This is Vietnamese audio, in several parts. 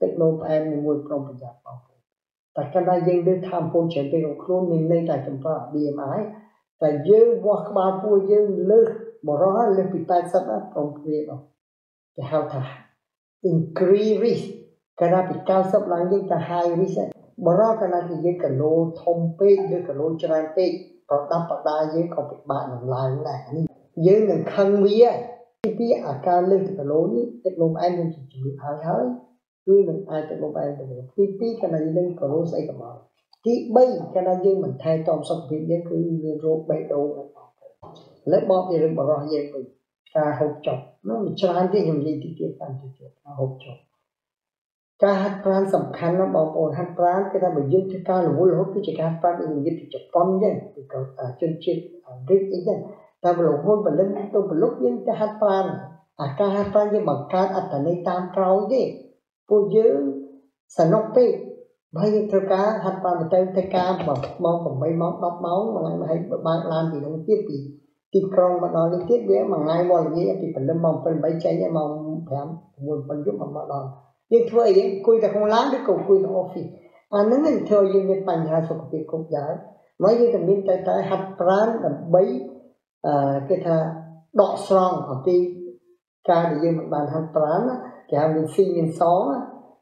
Tết lâu của em mình muốn không phải giả bảo. Tại cái này dân đến tham phôn chế tế của khôn mình lên tại chúng ta ở BMI. Tại dân vô khá bà vui dân lơ bỏ rõ lên bị tay sắp áp trong kia đó. Thì hào thả. In kri ri. Cái này bị cao sắp lắng dân ta hai ri sẽ. Bỏ rõ cái này thì dân cả lô thông bê, dân cả lô trang bê. Còn đắp bạc đá dân còn bị bạn làm lại như này. Dân đừng khăn vi ấy. Khi biết ở cao lên thì cả lô nhé. Tết lâu em nên chỉ chịu hai hơi. Cứ mình ai tự bố bài được tí tí cái này lên cổ lô xây cầm áo tí bây cái này dân mình thay tòm xong việc dân cứ như rốt bày đồ lấy bóp gì rồi bỏ rõ dân mình ta hộp chọc nó mình chẳng hạn tí hình gì tí tiết ăn tí tiết ta hộp chọc cái hát pran sầm khăn nó bóng ồn hát pran cái này mình dân thức cao là vô lộp cái chữ hát pran mình dân thì chọc con dân thì có chân chết rít ý dân ta vừa lộp hôn và lên tôi vừa lúc dân cái hát pran à cái hát pran dân bằng cát ạ tả này tam trao gì cô giữ sản nóc đi bây giờ thưa cá hạt ba mình tên thay cá mà mong còn mấy món đắp máu mà lại hãy bạn làm thì nó tiếp thì tiếp con mà nó đi tiếp bé mà ngay vào như vậy thì phải lên mong phần bấy cháy nhà mong phải ăn nguồn phần giúp mà đòn nhưng thưa ấy cùi ta không lá được cầu cùi nó office à nếu người thưa như người bạn hà sục thì cũng giải nói như là miếng tay tay hạt rán là bấy cái thà đọ xoong ở cái ca để như một bàn hạt rán cái hàng xi miền xóm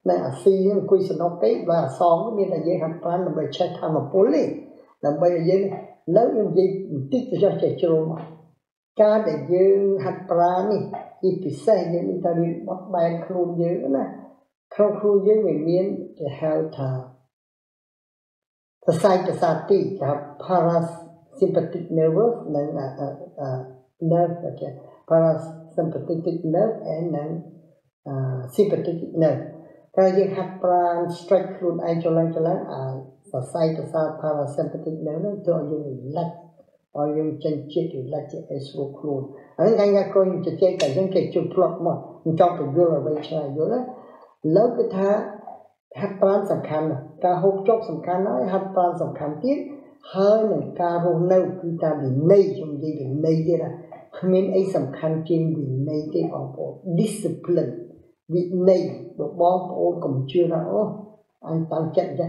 này ở xi những quy sản nông cái và xóm cái miền là dễ hạt phan là bởi trái tham ở phố lì là bây giờ dễ lớn những gì tích cho trẻ trâu mà cá để dễ hạt phan này thì bị say dễ người ta bị bắt bay khôn dễ nữa này khôn khôn dễ người miền để hao thà ta sai ta sai tì cái parasympathetic nervous này là nerve cái parasympathetic nerve ấy này sympathetic nerve. Cái gì hạt pran strike luôn ai cho lên và sai từ xa parasympathetic nerve nó cho dùng lật, cho dùng chân chiếc thì lật thì Facebook luôn. Anh nghe coi những cái cả những cái chụp lọt mà trong cái video là vậy sao vậy đó. Lớp cái thà hạt pran sầm khăn này, cả hộp chốt sầm khăn nói hạt pran sầm khăn tiếp hơi này cả vô nâu cứ ta bị nây trong gì bị nây thế là mình ấy sầm khăn trên bị nây cái còn có discipline vị này bộ bóng ôn cũng chưa ra anh tăng chân ra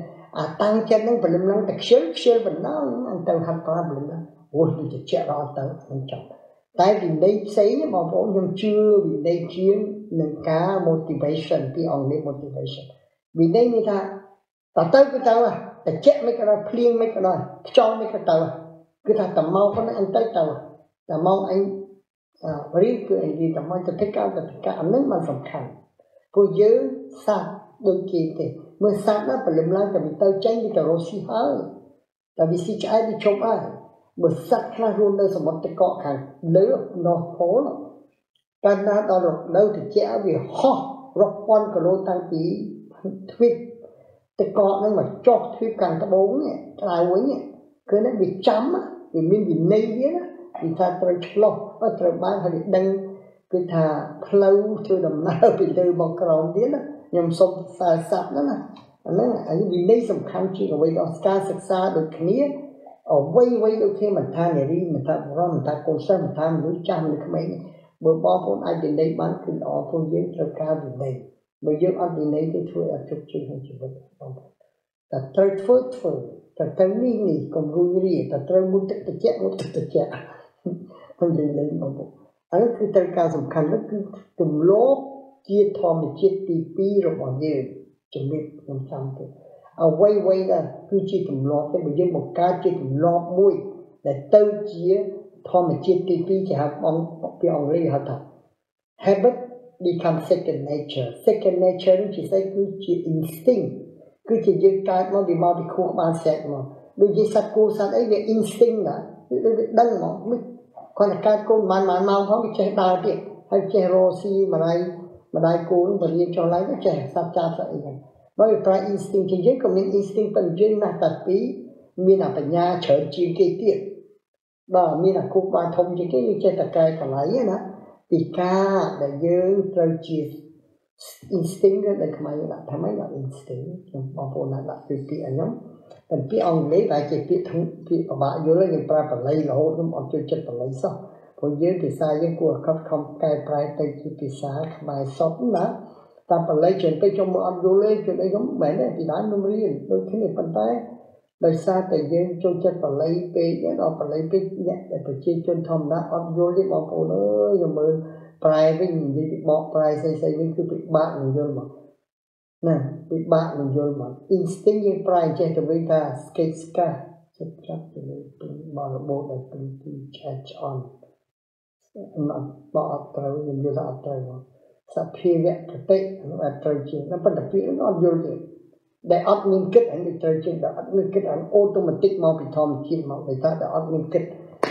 tăng chân nó phải lưng lăng thật sớm và nó anh tăng hạt ra lưng lăng ôi thì chạy ra tới anh chồng tại vì đây xấy bóng ôn nhưng chưa vì đây chuyên nâng cá motivation thì ông này motivation vì đây người ta ta tới cái tao ta chạy mấy cái đó clean mấy cái đó cho mấy cái tao cứ thật tầm mau có anh tới tao là mong anh riêng cứ anh đi tầm mong ta thích cao anh ấy mà sẵn khẳng cô giữ sát đôi kia thì mới sát nó phải lùm lan cả vì tao tránh đi cả rô xí hơi là vì xí trái đi chụp ai bởi sát khá luôn nơi xong một cái cọ khẳng lỡ nó khổ lắm ta nát đó được đâu thì trẻ vì ho rọc con cả lô tăng tí thuyết cái cọ nó mà chọc thuyết càng ta bốn này ta lại uống này cứ nó bị chấm á vì mình bị nây thế á vì ta trời lọc và trời bán hay bị đăng cứ thà lâu chưa đầm nào bị từ bọc rộng biết đó nhầm sụp xa sạp đó là anh vì đây sầm khăn chỉ ở với đó xa xa được kia ở quay quay đôi khi mình tha này đi mình tha rồi mình tha cô sơ mình tha mình núi trăm được mấy bữa bao phút ai đến đây bán cứ đó phun dưới trời cao đến đây bây giờ anh đến đây thì thôi ở chụp chuyện không chụp được không ta trời phơi phơi ta trời ní ní còn run rỉ ta trời muốn tức tức chết không đến đây mà anh cứ từ cao sầm khăn nó cứ tụm lốp chia thòm để chia tì pi rồi bỏ dừa chuẩn bị làm xong rồi quay quay là cứ chia tụm lốp thế bây giờ một cá chia tụm lốp mũi để tâu chia thòm để chia tì pi thì học ông lấy học thật habit become second nature nó chỉ say cứ chia instinct cứ chỉ những cái nó bị mau bị khô ban sẹt mà đôi khi sát cô sát ấy về instinct là đăng mà còn là các cô màn mau không bị che đào kì hay che rosi mà đây cô nó phải cho lấy cái che sắp cha sợ gì vậy trai instinct thì dưới của mình instinct phần dưới là tập tí mình là phải nhà chở chi cái tiền đó mình là cô ba thông chỉ cái che tập cái cả lấy nữa thì ca để dưới trai chi instinct đó để cái là tham ấy là instinct nhưng mà phụ nữ là tùy tiện lắm phần phía ông lấy lại chỉ phía thằng phía bà bạ vô lấy những bà lấy là hôn lắm ông chưa chết bà lấy xong còn dưới phía xa dưới của không cài bà tay chỉ phía xa mà sốt nữa Translation cái trong âm du lê chuyện ấy giống mẹ này thì đã nông riêng đôi khi này phần tay đời xa tại dân cho chất và lấy cái nó phải lấy cái nhẹ để phải chia chân thầm đã âm du lê bỏ cô nữa rồi mới phải với những cái bỏ phải xây với cái bị bạn mình rồi mà nè bị bạn mình rồi mà instinct như phải chết từ bên ta skate ska chết chắc từ bên bỏ là bộ là từ catch on mà bỏ từ những cái đó từ sắp khi vẽ thực tế là trời chiến nó bắt đầu chuyện nó vô liền để admin kết ảnh được trời chiến để admin kết ảnh automatic mau bị thom chiến mau người ta để admin kết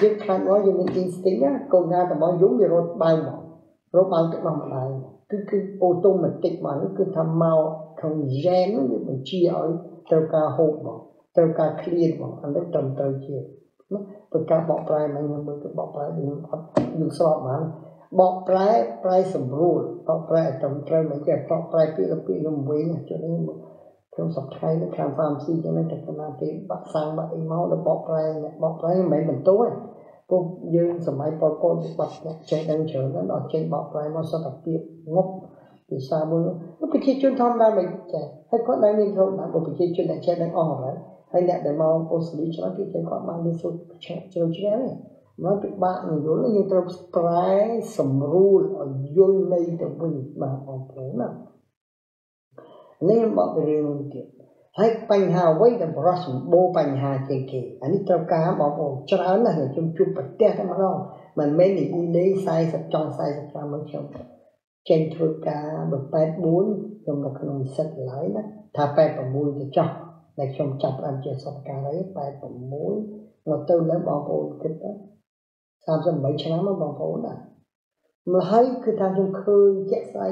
nhưng khai nói như mình instinct á còn ra thì bao giống như robot cái bằng lại cứ automatic mà nó cứ tham mau không gen nó như mình chia ở theo ca hộp mà theo ca clear mà anh lấy trầm trời chiến nó từ ca bỏ play mà nhưng mà cái bỏ play đừng đừng sọt mà bọc trái sầm rùa bọc trái trồng trái mấy cái bọc trái phi nó muối nha cho nên trong sập trái nó càng farm si cho nên thành ra cái bạc sang bạc máu nó bọc trái mấy mình tối cô dương sầm mấy con bạc chạy đang chở nó đòi chạy bọc trái nó sao đặc biệt ngốc vì sao bữa nó bị chơi chuyên thon ra mình chạy hay có đang liên thông bạn của bị chơi chuyên đang chạy đang on rồi hay là để mau cô xử lý cho cái chạy con mang đi xuống chạy chơi chơi này nó bị bạn người đó là như tao trái sầm rùa ở dưới này tao mình mà học thế nào nên bảo về luôn kì hay bánh hà quay tao brush bố bánh hà kì kì anh tao cá bảo ông chả là người trong chụp bạch tê cái mà đâu mình mấy này đi lấy sai sạch trong sai sạch ra mới xong trên thôi cá bật bát bốn trong là con sạch lại đó thà bát và muối thì cho này xong chặt ăn chơi xong cá đấy bát và muối mà tôi lấy bảo ông cái đó สามสิบใบชนะมาบอกผมน่ะมันให้คือทาง chẳng bao giờ được cái tại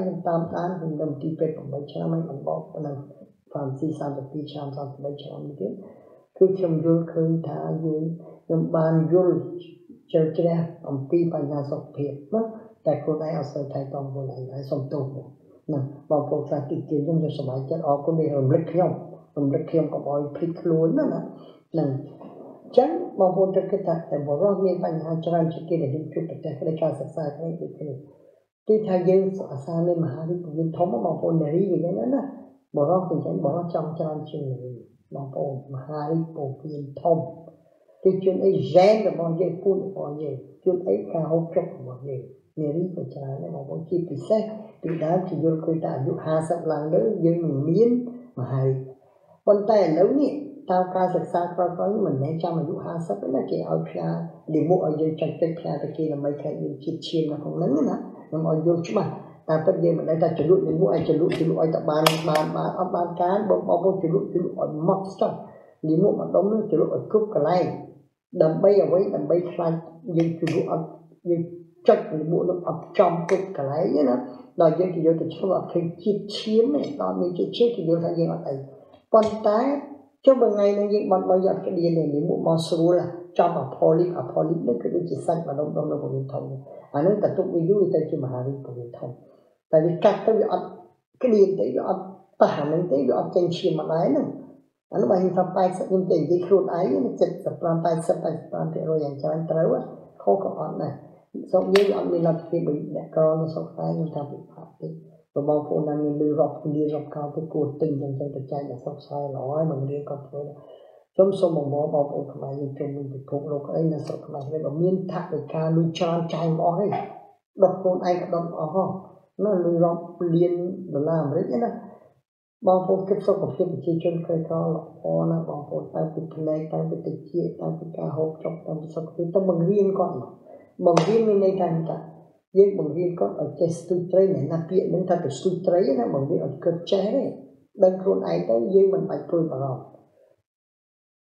bỏ ra miếng bánh hàng trăm chiếc kia để đi chụp được cái này sạch sẽ cái này cái thay dân ở xa lên mà hai đứa mình thấm mà còn để đi cái đó là bỏ ra thì chẳng bỏ ra trăm chiếc này mà còn hai đứa còn mình thấm cái chuyện ấy rèn là bao nhiêu phút là bao nhiêu chuyện ấy cả hộp chụp là bao nhiêu để đi phải trả lại mà còn chi phí xét thì đã chỉ vô cái tại vô hà sập làng đó với mình miếng mà hai con tay nấu nhỉ tao ca sạch xa qua có mình nên cho mình lúc ha sắp là cái áo kia để mua ở dưới chân cái kia thì kia là mấy cái những chiếc chim nó không lớn nữa nó ở dưới chứ mà ta tất nhiên mình đây ta chuẩn bị mua ai chuẩn bị ai tập bàn cá bao chuẩn bị ở mọc sắt đi mua mà đóng chuẩn bị ở cúc cái này đầm bay ở với đầm bay khai nhưng chuẩn bị ở nhưng chắc thì mua nó ở trong cúc cái này nhé nó đòi dân thì vô thì chắc là cái chiếc chim này đòi những chiếc chim thì vô thay dân ở đây con tái cho bằng ngày này những bạn bao giờ cái điền này mình mua món súp là cho mà poly nó cứ chỉ xanh mà đông của mình thông anh nói tập trung ví dụ tới khi mà hà của mình thông tại vì cắt tới giờ cái điền tới giờ ta mình tới giờ tranh chim mà lái nữa anh nói hình thập bài sẽ dùng tiền đi khuôn ấy nó chật tập làm bài sắp bài thì rồi dành cho anh tới quá khó có ăn này sau như anh mình làm thì bị mẹ con sau cái người ta bị phạt đi và bao phụ năng mình đi rọc cao cái cuộc tình trong cái trai là sốc sai nói mình đi có thôi trong số một bó bao phụ cái này trong mình thì cũng đâu có ấy là sốc cái này nó miên thạc được ca lui tròn trai mỏ ấy đọc con ai cả đọc ở không nó lui rọc liên nó làm đấy nhá bao phụ kết sốc của phim chỉ trên cây cao là con là bao phụ ta bị play ta bị tịch chia ta bị ca hộp trong ta bị sốc cái ta bằng riêng con mà bằng riêng mình đây thành cả nhưng bằng riêng có ở trên studio này là kiện đến thật ở studio nó bằng riêng ở cơ chế đấy đơn thuần ai tới riêng mình phải phơi vào rồi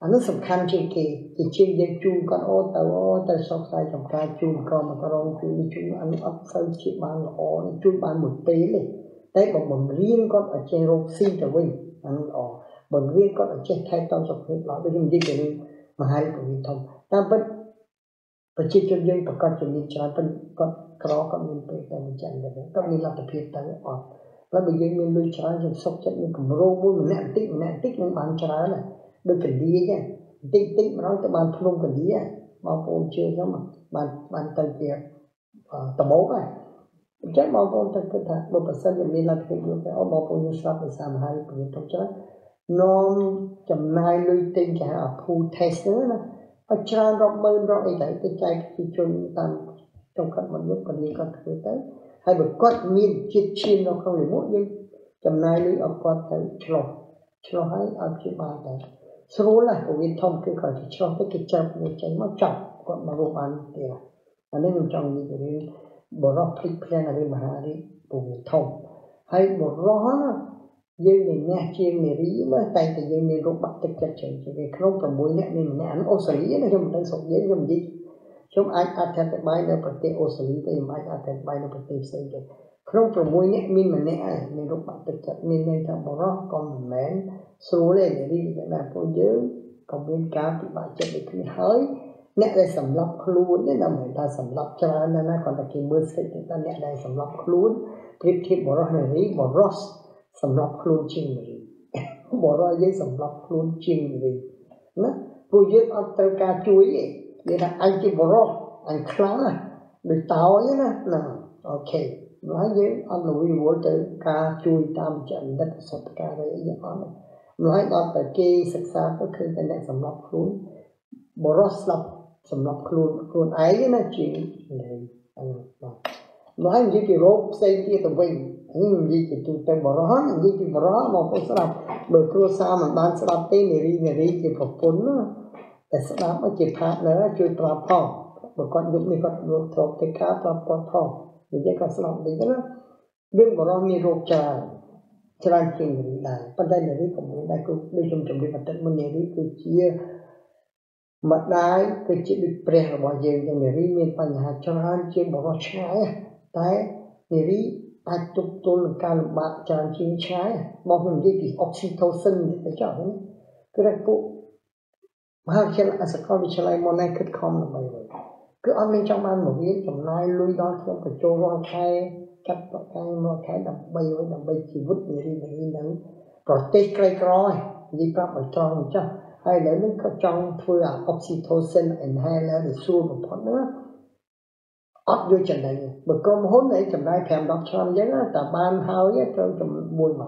anh nó sầm khăn trên kề thì trên riêng chung con ô tàu sọc sai sầm khăn chung con mà con rong chung anh ấp sâu chỉ ban ô chung ban một tí này đấy bằng riêng con ở trên rong xin trở về anh ô bằng riêng con ở trên thay tao sọc hết nó bây giờ riêng cái này mà hai của mình thông ta vẫn phải chia cho riêng và con cho mình cho anh đó có mình phải cần mình chặn được các mình làm tập thể tăng ọt và bây giờ mình nuôi chó rồi sốc chất mình cầm rô vui mình nẹt tích nên bán chó là được cần đi chứ tích mà nói tụi bạn không cần đi à mà phụ chưa lắm mà bạn tay kia tập bố này Cái màu con ta cứ thả một phần trăm mình là cái người phải ở màu con như shop để làm hai người trong chơi nó chậm mai lui tên cả ở khu test nữa nè và cho rộng mơn rộng ấy đấy cái trái cái chung tam trong các mặt nước còn gì còn thứ đấy hay một con miên chiết chiên nó không để mỗi nhưng chậm mai lui ở con thấy cho hay ở trên bàn đấy số là của viên thông cứ còn chỉ cho cái chậm để tránh mắc trọng còn mà vô bàn thì là nên mình trồng gì thì bộ rau thịt là đi mà đi bùn thông hay bộ rau dây này nghe chiên này rí mà tay thì dây này rút bắt tất cả chuyện cái không còn muối nhẹ mình nhẹ ăn ô xử lý này cho mình đang sụp dễ cho mình đi chúng ai ăn theo cái bài đó phải ô xử lý thì mai ăn theo bài đó phải tìm xây được không còn muối nhẹ mình mà nhẹ mình rút bắt tất cả mình này trong bộ rau còn mềm số này để đi cái là cô nhớ còn bên cá thì bạn cho được cái hơi nhẹ đây sầm lấp luôn nên là người ta sầm lấp cho nên là còn là cái mưa sét người ta nhẹ đây sầm lấp luôn tiếp theo bộ rau này rí bộ rau sầm lọc luôn chiên gì, bỏ ra giấy sầm lọc luôn chiên gì, nè, rồi giấy ăn tàu cá chuối, vậy là ăn chỉ bỏ ra, ăn kháng à, được tàu ấy nè, ok, nói giấy ăn lùi lùi tới cá chuối tam trận đất sập cá đấy vậy đó, nói đó tại kia sạch sẽ có khi cái này sầm lọc luôn, bỏ ra sầm lọc luôn, luôn ấy nè chiên này, nói như cái rốt xây kia tụi mình nhưng gì thì chúng ta bỏ ra hết, gì thì bỏ ra mà không sao đâu, được rồi sao mà bán sao tê này đi thì phục vốn nữa, để sao mà chỉ phá nữa chui vào phòng, một con dũng này con ruột thọc thì cá vào phòng, những cái con sao đấy đó, đừng bỏ ra mi ruột trà, tràn tiền này lại, vấn đề này đi cũng đại cũng đi trong trường đi phát triển vấn đề đi cứ chia, mặt đáy cứ chỉ bị bẻ bỏ dễ như này đi miền Tây Hà tràn chia bỏ ra trái, trái này đi ai chụp tôi làm ca làm bạc tràn trên trái bao gồm dây kỳ oxytocin để phải chọn đấy cứ đặt cụ mà khi là sẽ có bị trở lại món này kết không là vậy rồi cứ ăn lên trong ăn một ít trong nay lui đó không phải trôi qua khay cắt vào khay mua khay đập bay chỉ vứt để đi nắng rồi tê cây rồi đi qua ở trong chứ hay để nó có trong thôi là oxytocin inhaler để xua một thoáng nữa ấp vô trần này, bởi con hốn này trần này thèm đọc cho anh á, ta ban hao á, trong mùi mà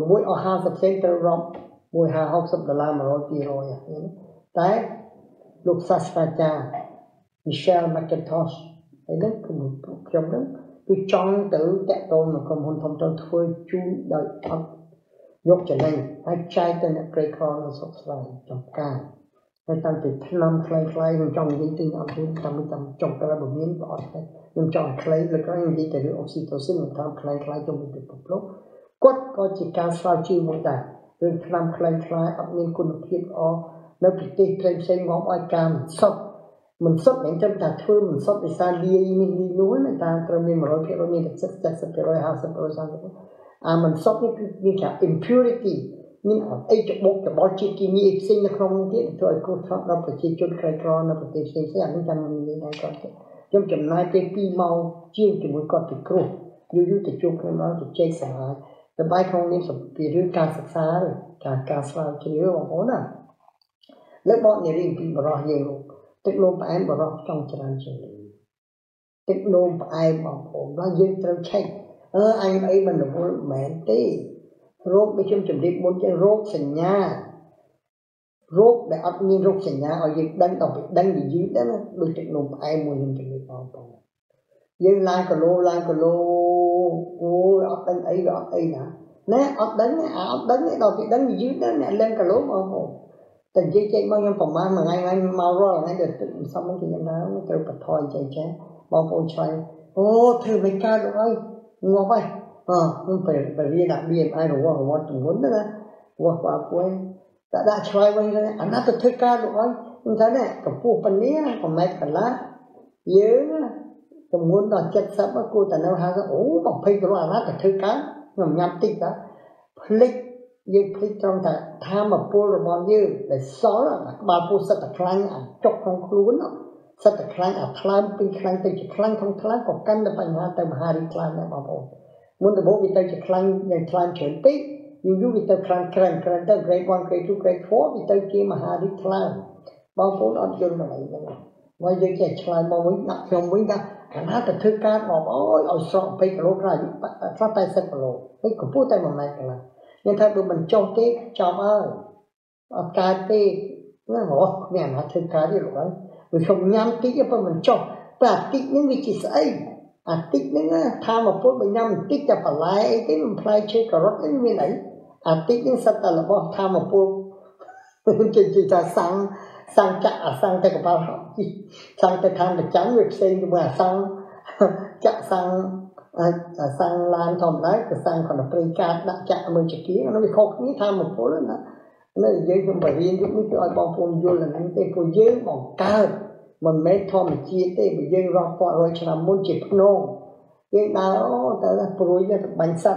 mùi ở hao sập sen tơ rộng, mùi hao học sập đà mà rồi kia rồi à, đấy, luật Sastracha, Michelle McIntosh, đấy đó, cùng trong đó, tôi chọn tự chạy tôi mà còn hôn thông trong thôi chú đợi ấp, nhốt trần này, ai trai tên là cây con nó sọc sài trong ca. Hay tăng từ năm clay trong những tinh âm thứ trăm trong cái bộ miếng bỏ nhưng trong clay là có những gì từ được oxytocin một tham clay trong một cục lốc quất có chỉ cao sao chi một đài nhưng tham clay âm miếng quân thiết o nó bị tê thêm xây ngón ai cam sốc mình sốc những chân tạt thưa mình sốc để xa đi núi này ta rồi mình mở cái rồi mình đặt sắp rồi hao sắp rồi sang à mình sốc như cả impurity nhưng ở đây chụp bột chụp bói chi kỳ mi sinh nó không thiết rồi cô thọ nó phải chi chôn khai tro nó phải tìm sinh sẽ ăn chăn như thế này còn trong chấm này cái pi màu chiên chỉ muốn còn thì cột như thì chôn khai nó thì che sả cái bài không nên sụp vì rưỡi cá sặc sá rồi cá sả chỉ rưỡi bằng bốn à lấy bọn này đi bị bỏ ra nhiều tức lôm phải bỏ ra trong chăn ăn chừng tức lôm phải bỏ ổn nó dễ trâu chanh anh ấy mình được mẹ tí rốt bây chung chuẩn bị bốn cái rốt sành nha rốt để ấp như rốt sành nha ở dưới đánh tàu đánh bị dưới đó đôi chân lùm ai mua hình chuẩn bị vào tàu dưới lai cờ lô ôi ấp đánh ấy rồi ấp ấy nè nè ấp đánh tàu bị đánh bị dưới đó nè lên cờ lô mà không tình chi chạy bao nhiêu phòng ban mà ngay mau rồi ngay được xong mấy chuyện đó nó kêu bật thôi chạy bao con trai ô thưa mấy ca rồi ngọt vậy không phải riêng đặc biệt ai đúng không có từng muốn đó là qua cuối đã try quay rồi anh đã thực ca được không nhưng thế này cả phụ phần này còn mấy phần lá nhớ từng muốn đòi chất sắp mà cô ta nấu há ra ố bọc phê rồi anh đã thực ca ngầm ngập tịt đó click như click trong thằng tham mà pull rồi bao nhiêu để xóa là ba pull sát tạc lăng à chọc không cuốn không sát tạc lăng à clam pin clam từ chỉ clam không clam còn căn là phải nhà từ hà đi clam này bảo bộ muốn từ bố vì tao chỉ khăn này khăn chuyển tích dù vì tao khăn tao grade 1 grade 2 grade 4 vì tao kia mà hà đi khăn bao phút ăn chung là vậy mà giờ chạy khăn mà mới đặt cái nát từ thứ cá ngọc ôi ôi sọ bây cả lúc này phát tay sập rồi bây cũng phút tay một này cả là nên thay vì mình trông cái chồng ơi cái tê nó ngọc mẹ nó thứ cá đi rồi vì không nhắm tí cho phần mình trông và tí những vị trí ấy à tí những tham một phút mình nhắm tí cho phải lái cái mình phải chơi cà rốt cái mình ấy à tí những sập là bỏ tham một phút chỉ là sáng sang chạ sang tay của bao học gì sang tay tham được trắng việc xây nhưng mà sang chạ sang lan thòng đấy rồi sang còn là preca đã chạ mới chỉ kia nó bị khô như tham một phố nữa nó dưới trong bài viên chúng tôi ở bao phun vô là những cái phun dưới mỏng cao mình mấy thòng chia tay bị dưới rong phò rồi cho làm môn chỉ nô cái nào tới là phôi ra bánh sập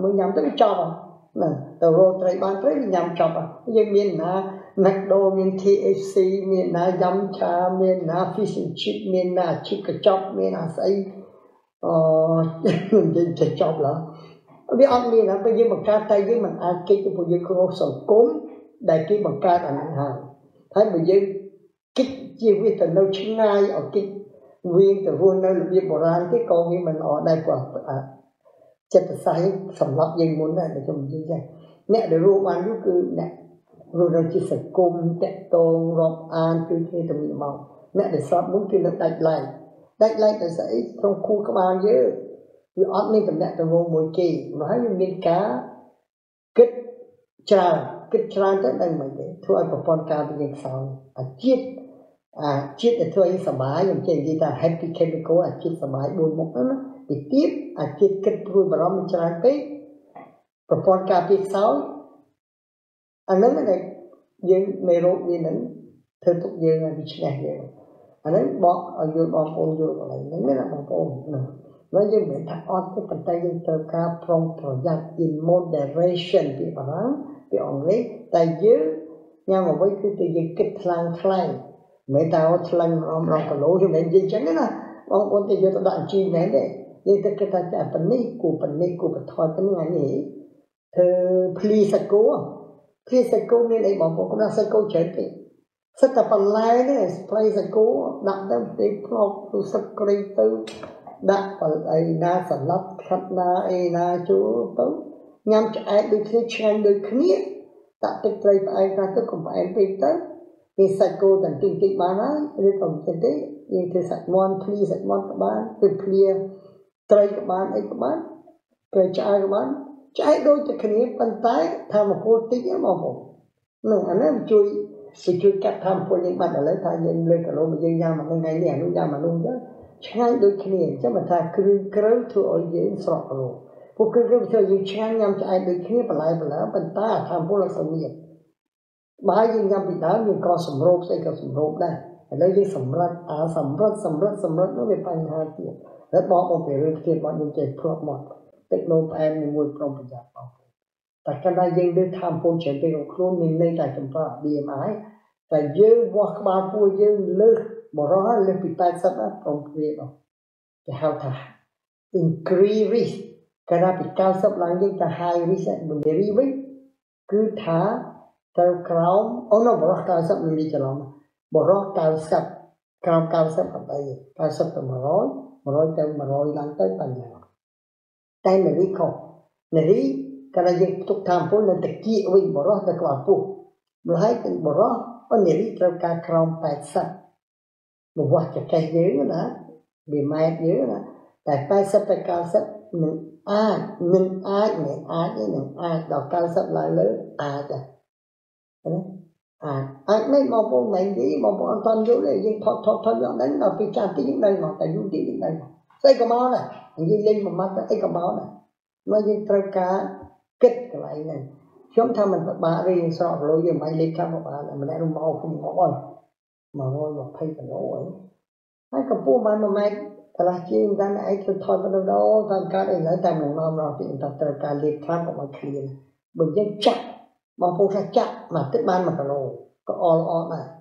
mới nhắm tới cho nè từ rồi tới ban tới nhắm cho mà dưới miền là nạc đô miền THC, miền là dâm trà, miền là phí sinh chít, miền là chít cà chóc, miền là xây miền chít chóc lắm. Vì ông miền là bây giờ bằng ca tay với mình ai kích cho bây giờ có một sổ cốm đại kích bằng ca tại mình hàm. Thấy bây giờ kích chia với tầng nâu chứng ngay ở kích viên tầng vua nơi lục viên bộ ràng cái con như mình ở đây quả chất là sai sầm lọc dân muốn này để cho mình dễ dàng. Nè để rô bán lúc cư nè rồi nó chỉ sẽ cùng tệ tôn rộng an tư thế tầm nhiệm màu mẹ để sắp muốn kêu nó đạch lại là sẽ trong khu các bạn dữ vì ớt mình tầm mẹ tầm ngô mùi kỳ nói như miên cá kích tràn tất đành mình để thua của con cao thì nhìn sao chiết để thua những sả bái dùng trên gì ta happy chemical chiết sả bái buồn một lắm thì tiếp chiết kích vui và nó mình tràn tới của con cao thì sao anh nói này dân mê rốt như nấn thơ tục dân là bị sạch vậy anh nói bọt ở dưới bọt ôn dưới lại nấn mới là bọt ôn nói dân mẹ thạc ôn cái phần tay dân tơ ca prong project in moderation bị bà rắn bị ổn lấy tại dưới nhau mà với cái tự dân kích thang thang mẹ tao thang rong cả lỗ cho mẹ dân chẳng là ông ôn tự dân tao đoạn chi mẹ đấy dân tất cả ta chạy phần ní của phần thoi tính ngã nhỉ thơ please sạch cố khi sạch cô nghe đấy bọn cũng đang sạch cô trở về sạch tập bằng lái đấy play sạch cô đặt đem tìm phong tu sạch cây tư đặt bằng ấy na sạch lắp khách na ấy na chú tấu nhằm cho ai được thế chẳng được khía tạo tích cây và ai ra tức cũng phải em tìm tới thì sạch cô tận tìm kịch bán á rồi còn trên đấy nhưng thì sạch mòn các bạn từ clear cây các bạn ấy các bạn cây cho ai các bạn trái đôi cho khán giả bàn tay tham một cô tí nữa mà không nên anh ấy chui cắt tham phôi những bạn ở lấy thay dân lên cả lô mà dân nhau mà ngay ngày này luôn nhau mà luôn đó trái đôi khán giả chắc mà thay kêu thua ở dưới sọt rồi cô kêu thua dưới trái nhau trái đôi khán giả bà lại bàn tay tham phôi là sầm nhiệt bà dân nhau bị đá nhưng co sầm rộp xây co sầm rộp đây lấy cái sầm rớt nó bị phanh hai tiền lấy bỏ một cái rượu tiền bọn mình chạy phượt một tức nộp em mình ngồi trong phần giạc bọc. Tại cái này dân đưa tham phô trẻ tên của khốn mình nên là chúng ta điểm ái. Tại dân vô khá bà phô dân lực bỏ rõ lực bị tay sắp áp trong phía đó. Thì hào thả. Increase risk. Cái này bị cao sắp lắng dân ta high risk ạ. Mình để risk. Cứ thả theo khám. Ô nó bỏ rõ cao sắp mình đi cho nó. Bỏ rõ cao sắp. Cao sắp ở đây. Cao sắp từ mà rồi theo mà rồi lắng tới bằng nhà. Tay này đi không, này đi, cái này dân tục tham phối là tịch kia vinh bỏ rõ ra quả phụ, mà hãy tình bỏ rõ, và này đi trao ca khóng bạch sập, mà hoặc là cái dưới nữa, bị mẹ dưới nữa, tại bạch sập là cao sập, nâng ai, đó cao sập là lớn, ai mấy màu bông này đi, màu bông an toàn vô đây, dân thọt dọn đánh, nó phải trang tí những đây mà, tại dù tí những đây mà, xây cầm áo này, anh đi lên một mắt ấy cầm áo này, nó như trâu cá kích cái này này, chúng ta mình phải bả riêng sọt rồi giờ mày lấy cam một bả là mình đã rung màu không có rồi, mà ngồi một thay cả lỗ ấy, hai cặp phu mà mày, cả là chim ra này thôi thôi mà đâu tham cá này lấy tay mình ngon rồi thì chúng ta trâu cá lấy cam của mình kia, bình dân chặt, mà phu ra chặt mà tết ban mà cả lỗ, có all này.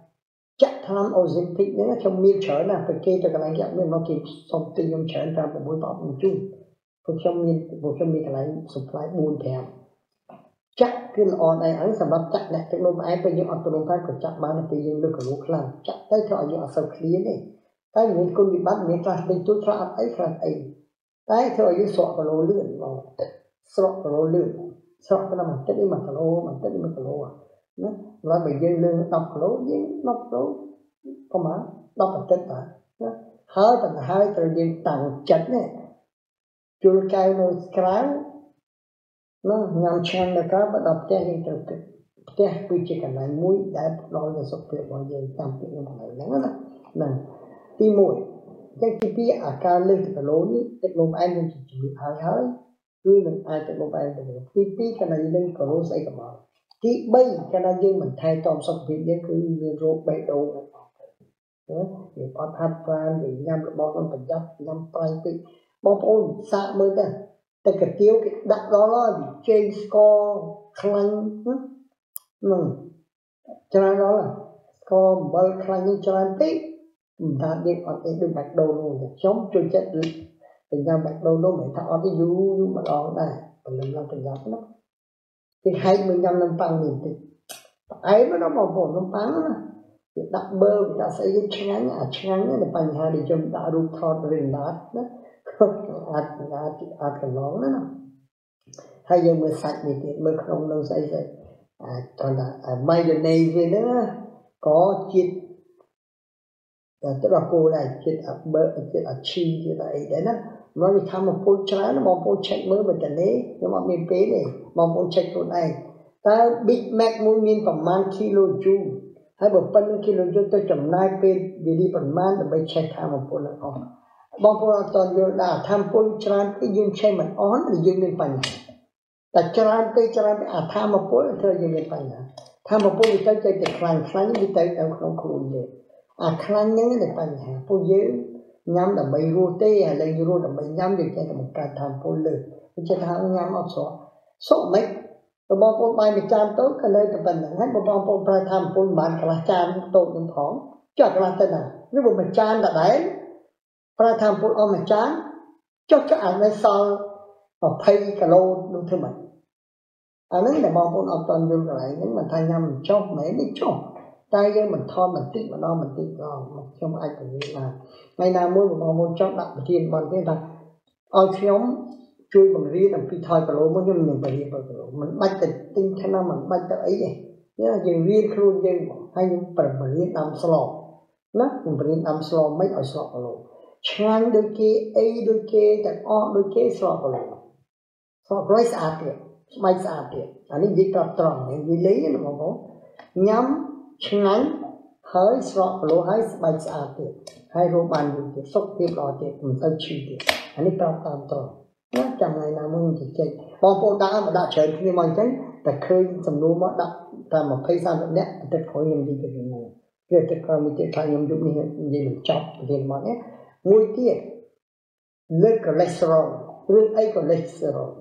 Chắc tham ô dịch thích nếu trong miên trở là phải kê cho cái này dạng nên nó kịp xong tin ông trở ra một mối bọc một chung vô trong miên cái này supply buồn theo chắc cái lọ này ảnh sản phẩm chắc này cái lông ai bây giờ ở tù lông thái của chắc bán là bây giờ được cả lúc làm chắc tới thọ như ở sau khí này ถ้าอยู่ในกลุ่มบิบัติเนี่ยการเป็นตัวทราบไอ้ทราบไอ้ได้เท่าอายุสอบกระโลเลื่อนเราสอบกระโลเลื่อนสอบกระนั้นมันเต็มอีมันกระโลมันเต็มอีมันกระโลอ่ะนะเราไปยืนเลื่อนตับกระโลยืนนับกระโลก็มานับเต็มตานะเขาต่างหายแต่ยืนต่างจัดเนี่ยจุดใจเราคล้ายนะงามเชิงนะครับประดับแต่ให้ตัวเต็มแต่คุยกันในมุ้ยได้เราจะสอบเพื่อเราจะทำเป็นอะไรอย่างนั้นนะที่มวยแต่ที่พี่อาการเลือดกระโลนี่เด็กลมไอมันจะจุดหายหายด้วยมันไอเด็กลมไอมันที่พี่ขณะยืนกระโลใส่กระมาที่ใบขณะยืนมันไทยตอมสักทีนี่คือเรื่องโรคใบโตนะเดี๋ยวพอทำการเดี๋ยวยำบอลมันเป็นยับยำปลายปีบอลอุ่นสะมือแต่แต่กระเตี้ยวกระดักล้อล้อเจนสกอร์คลังมันจะอะไรล้อล่ะสกอร์บอลคลังนี่จะอะไรตีthà đi ở cái đường bạch đầu luôn sống trôi chết được tình nhau bạch đầu nó mới thà ở cái vú mà đó này còn làm ra tình nhau nó thì 25 năm tăng mình thì ấy mới nó bảo bổ nó bán đó thì đặt bơ người ta sẽ cái trắng để bằng hai để cho người ta rút thon rình đá đó ăn cái nón đó nè hay giờ mới sạch thì mới không đâu say say còn là mayonnaise gì nữa có chiết tức là cô này chết ở bơ chết ở chi như vậy đấy đó nó bị tham một phôi trái nó mong phôi chạy mới mình cần đấy nhưng mà miếng pé này mong phôi chạy chỗ này ta big mac muối miếng phẩm man kilo chu hay bột pan kilo chu tôi chấm nai pé vì đi phẩm man để bây chạy tham một phôi là on mong phôi là toàn giờ đã tham phôi trái cái dương chạy mình on là dương miếng phẳngแต่จารไปอาท่ามาพูดเธอยังไม่ไปนะท่ามาพูดวิจัยใจแต่ครั้งนี้วิจัยแต่ของครูเนี่ยครั้งนี้เนี่ยปัญหาพวกเยอะย้ำแต่ใบรูเต้อะไรยูรูแต่ใบย้ำเด็กแค่แต่การทำพวกเลยไม่ใช่ทำย้ำเอาสอบไหมแต่บางคนไปในจานโต๊ะก็เลยแต่ปัญหาให้บางคนไปทำพวกบานกระจานโต๊ะน้ำหอมจัดกระจานหรือว่ามันจานแต่ไหนไปทำพวกเอามาจานจะอ่านในซองเอาไพ่กะโลดูเท่าไหร่อันนั้นแต่บางคนเอาตอนยืมอะไรนั้นมันทำย้ำชอบไหมไม่ชอบtay với mình thon mình tít mà nó mình tít nó trong ai cũng như là ngày nào mỗi một món muốn chọn đặt một tiền bằng thế là ao nhóm chui bằng ri làm phi thoi cả lỗ mỗi nhóm mình phải đi vào cả lỗ mình bắt tịch tinh khả năng mình bắt tới vậy nhớ là dừng ri luôn dừng hay những phần mình ri làm slot đó mình ri làm slot mấy ở slot cả lỗ chán đôi kia ấy đôi kia đặt o đôi kia slot cả lỗ slot rồi sạch vậy mai sạch vậy anh ấy chỉ tập tròn để đi lấy nó mà có nhómงั้นเฮ้ยสอบโลให้สบายสะอาดเด็กให้รูปันอยู่เด็กสกเรียบร้อยเด็กมันต้องชี้เด็กอันนี้เราตามต่อนะจำไงนะมึงจะเจ๊งบางคนด่ามาด่าเฉยที่มันเจ๊งแต่เคยสำนึกว่าด่าตามมาพยายามแบบเนี้ยแต่ขอยังดีกันอยู่เรื่องแต่การมีเจ้าชายยังยุบนี่ยังจับเรียนมาเนี้ยมวยเตี้ยเลือกกับเลสเตอรอลเรื่องไอ้กับเลสเตอรอล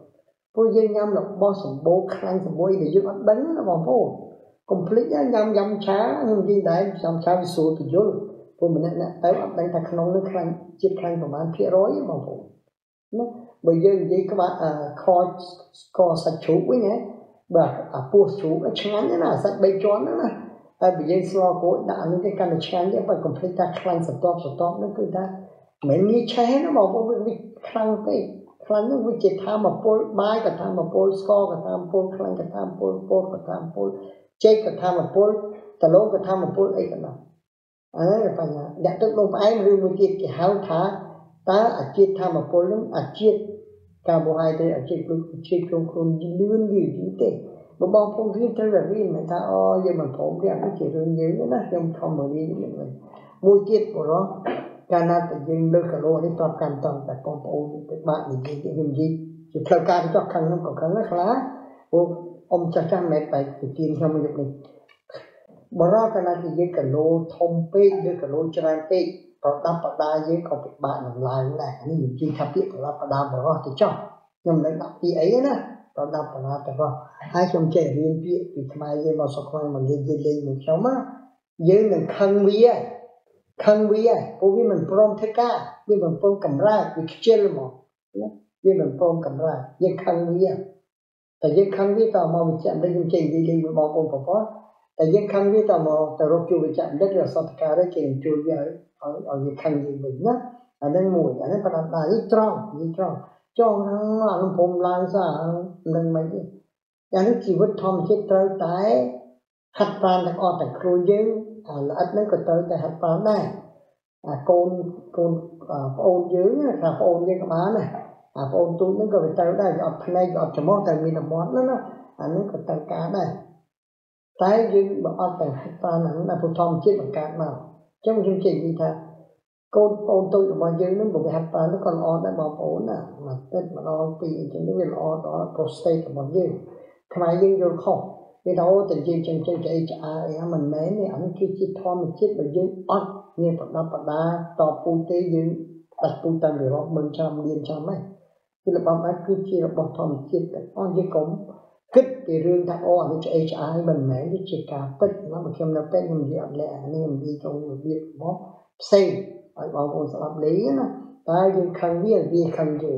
พวกยังย้ำหลอกบอสมบูรณ์ครั้งสมบูรณ์เดี๋ยวยึดอัดดังนะบางพวกcomplete á nhâm chá nhưng đi đại nhâm chá với số thì vô của mình nè tao ấp đánh thằng non nó khăn chít khăn của bạn phía rối mà phụ nó bây giờ vậy các bạn coi sạch chú ấy nhé bà pua chú nó chán thế nào sạch bay chón nữa nè tại bây giờ so cố đã những cái căn nó chán chứ phải complete ra khăn sạch top nó cứ ra mình nghĩ chán nó bảo vô bị khăn cái khăn nó bị chít tham mà pol mai cả tham mà pol score cả tham pol khăn cả tham pol pol cả tham pol chế cả tham một phút, ta lố cả tham một phút ấy cả nó, là phải nhá, đặt tất luôn phải rưu một chiếc cái háo thả, ta ở chiếc tham một phút lắm, ở chiếc carbohydrate ở chiếc không lươn gì gì thế, mà bao phong riêng tới là riêng mà ta giờ mình phổ ra cái chuyện riêng nhiều nữa đó, không không mà đi mình, một chiếc của nó, cái nào tự nhiên đưa cả lô đi toàn càn toàn tại con ô, các bạn thì cái hình gì, chỉ theo cam cho khăn không còn khăn rất lá, ông cha cha mẹ phải tìm ra một cái bỏ ra cái này thì với cả lô thông pê với cả lô trang pê có đáp và đa với có việc bạn làm lại cũng này nên mình chỉ tham biết của đáp và đa bỏ ra thì cho nhưng mà đáp thì ấy đó có đáp và đa thì không ai trong trẻ riêng biết thì mai với bao số con mình lên một cháu má với mình khăn vía cô với mình prom thế ca với mình prom cầm ra vì chơi là một với mình prom cầm ra với khăn víaแต่ยังครั้งที่ต่อมาวิจารณ์ได้จริงๆดีๆบางคนบอกว่า แต่ยังคันวิตามองแต่รบจูวิจารณ์ได้เราสัตการได้เก่งจูวิเอายังคันยังเหมือนนะอันนั้นหมุนอันนั้นประดายิ่งตรองยิ่งตรองจ้องทั้งหลังผมลายสานั่งไม่ได้อย่างที่ชีวิตทอมเช็ดเตาไต่หัดปานแต่ออกแต่ครูยื้อแล้วอันนั้นก็เตาแต่หัดปานได้โกนโอนยื้อนะครับโอนยื้อกับม้าเนี่ยโอนตุ้นนั่นก็เตาได้ออกภายในออกจมูกแต่มีแต่หมอนแล้วนะอันนั้นก็เตาการได้แต่ยื้อแบบออกแต่หัดปานนั้นนะผู้ทอมเช็ดแบบการมาtrong chương trình gì thế cô ôn tôi mà dưới nó một cái hạt và nó còn o đã bỏ ổn à mà tết mà nó thì trên cái việc o đó prostate của bọn dưới cái này dưới rồi không cái đó tình gì trên trên cái HR mình mấy này ảnh kia chỉ thoa mình chết bởi dưới ớt như phần đá to phu tế dưới đặt phu tâm để bọn mình cho mình điên cho mấy thì là bọn cứ chỉ là bọn thoa mình chết để ớt dưới cống kích thì rương đã o ảnh cho HR mình mấy cái chỉ cả tích nó mà khi nó tết mình dọn lẹ nên mình đi trong người biết bóp xây phải bảo ôn sản phẩm đấy nữa, tại dân khăn vi khăn gì,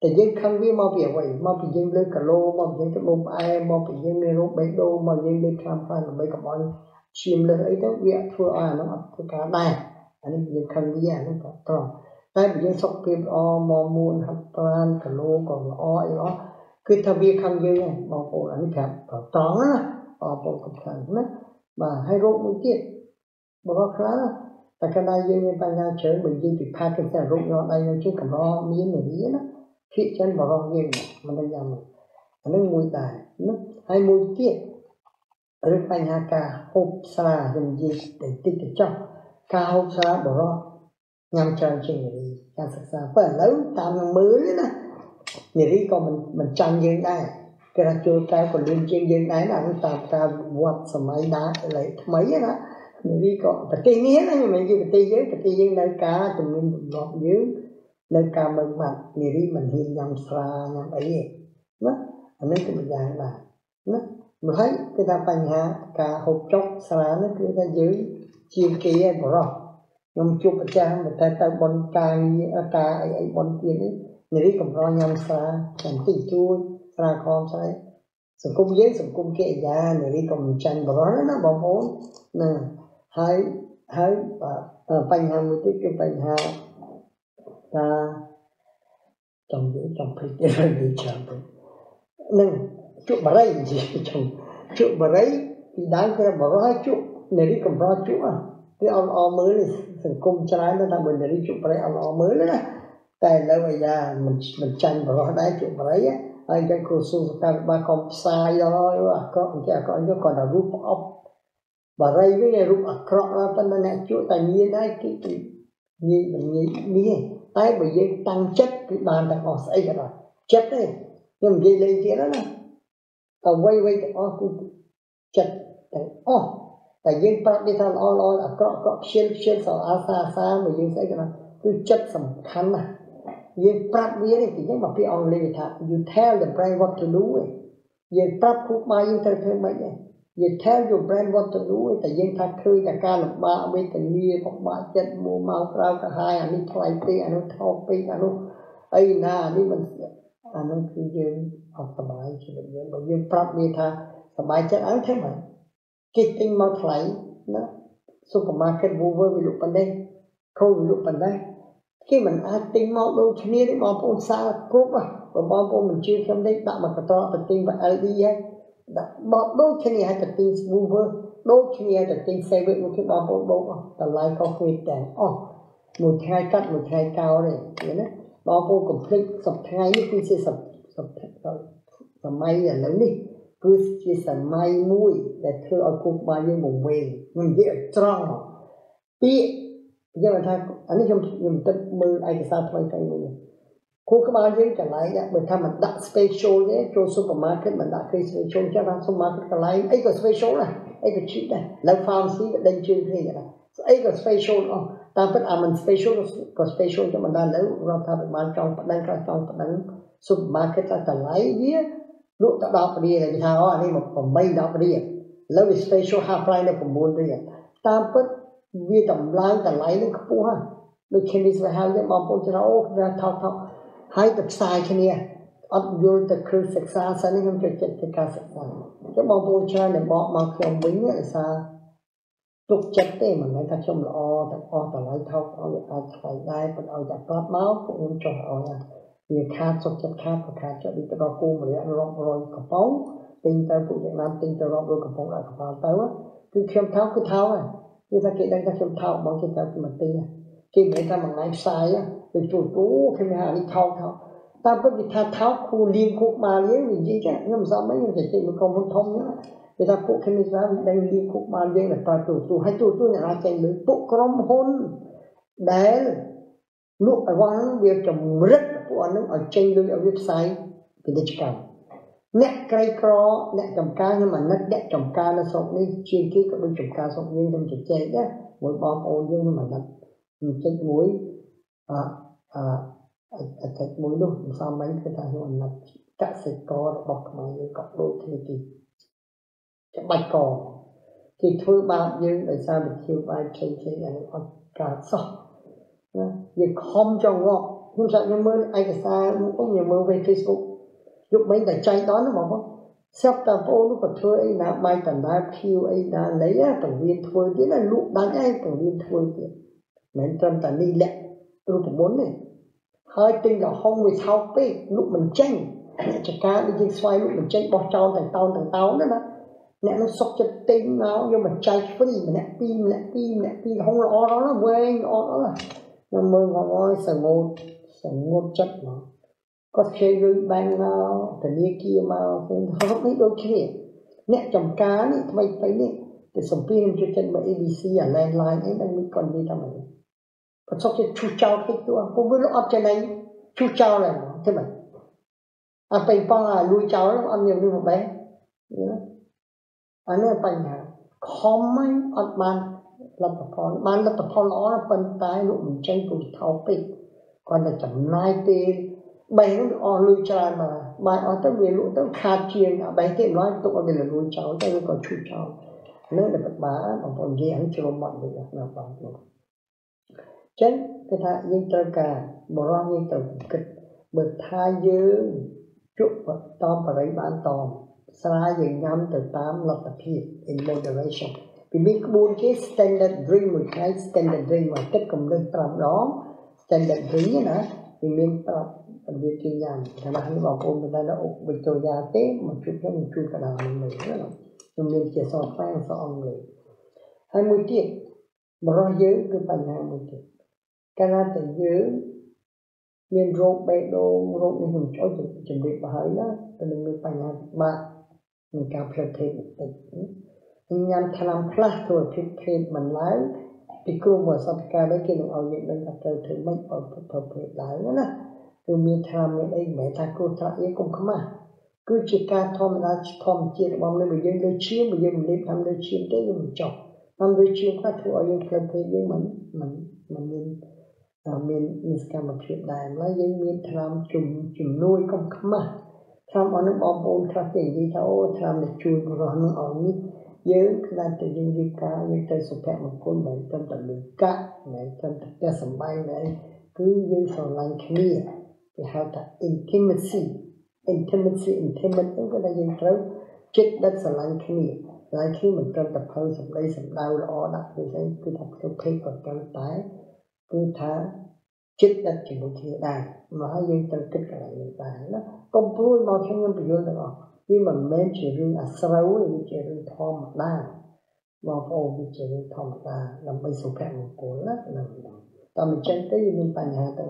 tại dân khăn vi mau việc vậy, mau bị dân lên cả lô, mau bị dân cái lô ai, mau bị dân lên lô bấy đô, mau dân lên tham phan là mấy cái bọn chìm lên ấy đó việc thua à nó ăn thua cá này, anh em dân khăn vi à nó còn tròn, tại bị dân sọc kẹp o mò muôn hấp phan cả lô còn o ấy đó, cứ tham vi khăn vi này, bảo ôn anh cả còn tròn á, bảo ôn cục khăn đấy, mà hay rốt mũi tiệt, bảo kháแต่ก็ได้ยังเป็นงานเชิงเหมือนยืนติดพากันแต่รุ่งร้อนได้ยังชื่อกับร้อนมีอย่างนี้นะคิดเช่นบอกร้อนยังมันได้ยังอันนั้นมวยตายนะให้มวยเตี้ยหรือปัญหาการหุบสลายังยืนติดติดจ้องการหุบสลาบอกร้อนงานเชิงจริงอย่างนี้การศึกษาเปิดแล้วตามมือเลยนะอย่างนี้ก็มันจำยืนได้กระจุกใจคนเรียนจริงยืนได้นะมันตามการวัดสมัยได้อะไรทำไมนะvì có cái tiếng nghĩa này mình chỉ cái tiếng nơi cá tụi mình tụi nó dưới nơi cá mình mặt người đi mình hiền nhầm xa nhầm ấy nó anh ấy cũng dạng là nó mình thấy cái ta bành hạ cá hộp chóc xa nó cứ ra dưới chiên kia bỏ rồi nhầm chụp ở trang người ta ta bón cá ấy bón kia ấy người đi cũng lo nhầm xa chẳng tỉ chui xa con xa ấy sự cung dưới sự cung kệ ra người đi cũng chăn bỏ rồi nó bỏ vốn nè hãy bành hà một cái bành hà ta trồng dưới trồng cây để làm gì trồng nên chuột bả đấy gì trồng chuột bả đấy thì đáng cái bảo nó hay chuột để đi cầm lo chuột à cái ông mới này thành công trái nó đang mình để đi chuột bả đấy ông mới nữa tại lâu bây giờ mình chăn bảo nó đấy chuột bả đấy anh đang cố xuống các bà con sai rồi con trẻ con nó còn là rút ốc bà đây với này rụng ạc rõ ra tên là nè chúa tài nhiên đấy cái nhiên tay bởi vì tăng chất cái bàn đang ngọt xây ra rồi chất đấy nhưng mà dây lên kia đó nè ta quay cái o cũng chất cái o tại vì ta đi thằng o là rõ xuyên sọ á xa mà dây xây ra rồi cứ chất sầm khăn mà vì ta biết thì những mà cái ông lên thật you tell the brain what to do ấy vì ta cũng mai như thế mấy này vì theo dù brand what to do ấy, tại dân ta khơi cả ca lập ba với tình yêu hoặc ba chất mua máu rau cả hai anh đi thoại tê anh đi thao tê anh đi ấy na anh đi mình anh đi cứ dân học thoải mái chỉ được dân bởi dân pháp mê tha thoải mái chất án thế mà cái tinh máu thoải nó supermarket mua với vị lục bên đây khâu vị lục bên đây khi mình ăn tinh máu đâu cho nên đấy máu phun xa cúp à và máu phun mình chưa xem đấy tạo mà cái to cái tinh và LD ấy bọt đôi khi này thật tin vu vơ đôi khi này thật tin xe với một cái bọt bọt tờ lái có quên đèn một hai cắt một hai cao này thế đấy bọt vô cùng thích sập hai như tin xe sập sập sập may là lớn đi cứ chia sẻ may mũi để thưa ở cục bao nhiêu vùng về mình dễ tròn pi giờ là thay anh ấy dùng tất mưa ai cái sao thay cái mưa cô các bạn riêng cái lái á, mình tham mình đặt special đấy, cho supermarket mình đặt cái special cho bạn supermarket cái lái, ấy có special này, ấy có cheap này, lấy pharmacy để đánh chuyên thế này, ấy có special không? Ta biết à mình special có special cho mình đang lấy, rồi tham mình bán trong supermarket ta cái lái biết, lúc ta đọc đi là thao anh ấy một phần mấy đọc đi, lấy special half price này phần bốn đi, ta biết vì tầm lái cái lái nó khô ha, đôi khi mình phải hao cái món bún cho nó, thao thao hai tập sai cái này Ông vô ta khứ sạc xa xa nên không cho chết thì khá sạc xa. Chứ bọn vô chai này bọn mà khi ông bính lại xa lúc chết thì mà người ta chung là ô ta lấy thâu, ô được ai thầy gai, ô giả bát máu, cũng không cho ô nha. Vì khá sốc chất khá, và khá cho đi ta đo cu mà để ăn rộng rồi cà bóng. Tình ta phụ nhận làm tình ta rộng rồi cà bóng lại cà bóng tới á. Cứ khiêm tháo cứ tháo à. Như ta kể đây ta khiêm tháo bọn khi ta kì mà tì à. Khi mấy ta mà ngay sai á, rồi chủ tú khi mấy hạ đi thâu tháo. Ta bất kỳ tha tháo khu liên khúc mà liên mình gì chứ. Nhưng mà sao mấy người trẻ mình không muốn thông nữa. Vì ta phụ khi mình ra mình liên khúc mà liên là ta chủ hay chủ này là chạy lưới tụ có rộng hôn. Đấy là lúc ở văn việc chồng rất của anh ở trên lưới ở website thì để chụp ảnh. Nét cây cỏ, nét trồng cá nhưng mà nét trồng cá nó sống đi chuyên ký các bên trồng cá sống như trong trẻ trẻ đó. Mỗi bóng ôn nhưng mà nó chết mũi thật mũi luôn, sao mấy cái thằng hồn là các sự có bọc mấy cái cọc đôi thì cái bạch cỏ thì thôi bao nhiêu tại sao được thiếu bài trên thế này còn cả sọ việc không cho ngọt không sợ nhưng mơ ai cả xa cũng nhiều mơ về Facebook lúc mấy cái trai đó nó bảo sắp ta vô lúc mà thôi ấy đã bài tần đã kêu ấy đã lấy á tổng viên thôi thế là lúc đánh ấy tổng viên thôi kìa mình trần ta đi lẹ lúc muốn này hơi tinh là không người sau cái lúc mình tranh chả cá đi trên xoay lúc mình tranh bỏ tròn thành tao nữa đó nè nó sọc cho tinh nó nhưng mà chạy phí mà nè tim không là o đó là quên o đó là nó mơ ngồi sờ ngột chất nó có xe rơi bang nào từ đi kia mà không biết đâu kia nè trồng cá này thay phải nè để sống pin cho chân mà ABC à landline ấy đang mới còn đi đâu mà còn sọc cho chú cháu thích luôn không biết nó up trên này chú cháu này thế mà à phải phong à nuôi cháu nó ăn nhiều như một bé anh ấy bành hả không mấy anh ban lập tập phong nó là phân tái lúc mình tranh cùng tháo tịch còn là chẳng nai tê bày nó o lưu tràn mà bài o tất về lúc tất khá chiên bày thì nói tụi bây giờ nuôi cháu cho nên còn chú cháu nên là bật bá mà còn gì anh chưa mọi người nào bảo được chứ cái thà yên tơ cả bỏ ra yên tơ kịch bật tha dư chụp vật to và lấy bán tòm Sra dừng ngắm từ 8 lập tập hiệp in moderation. Vì biết bốn cái standard drink một cái standard drink mà kết cùng đơn trọng đó standard drink nữa vì mình tập việc chuyên nhằm thằng bạn bảo cô người ta đã ủng bệnh trôi ra tế một chút cho mình chui cả đào mình nữa rồi nhưng mình chỉ so phai so ông người 20 tiết mà rõ dưới cứ phần 20 tiết cái ra từ dưới mình rốt bê đô rốt mình hùng chỗ chuẩn bị bà hỡi đó rồi mình phần 23 mình cao phê thêm một tịch nhưng nhằm thả làm phát thôi thêm mình lái thì cứ mở sắp ca đấy kia đừng ổn định đến gặp trời thử mấy ổn thật thật lái nữa nè từ mình thả làm mấy đây mấy thả cô thả ý cũng không à cứ chỉ ca thông ra thông chia được bóng lên mình dân đôi chiếm mình dân mình lên thăm đôi chiếm tới mình chọc thăm đôi chiếm phát thu ở dân phê thêm với mình mình sẽ cầm một chuyện đài mà dân mình thả làm chùm nuôi cũng không à tham ăn nó bom bồn tham tiền gì thâu tham để chui vào nó ăn nhỉ nhớ là từ những việc cá những từ sụp hẹp một con mẹ tâm tận lưỡi cá mẹ tâm tận ra sầm bay mẹ cứ như sầu lan kia thì hao ta intimacy cũng có là những thứ chết đất sầu lan kia lại khi mình tâm tập hơi sầm đây sầm đau là o đặt như thế cứ tập theo thế còn tâm tái cứ thả chết đất chỉ một thiên đàng mà hai dân tâm kết cả những đàng đó công phu nó không nên bị lừa đâu nhưng mà mấy chuyện riêng sâu thì chuyện riêng thom đa mà phổ thì chuyện riêng thom đa làm mấy số phận một cuốn đó là ta mình chân tới mình bàn hà ta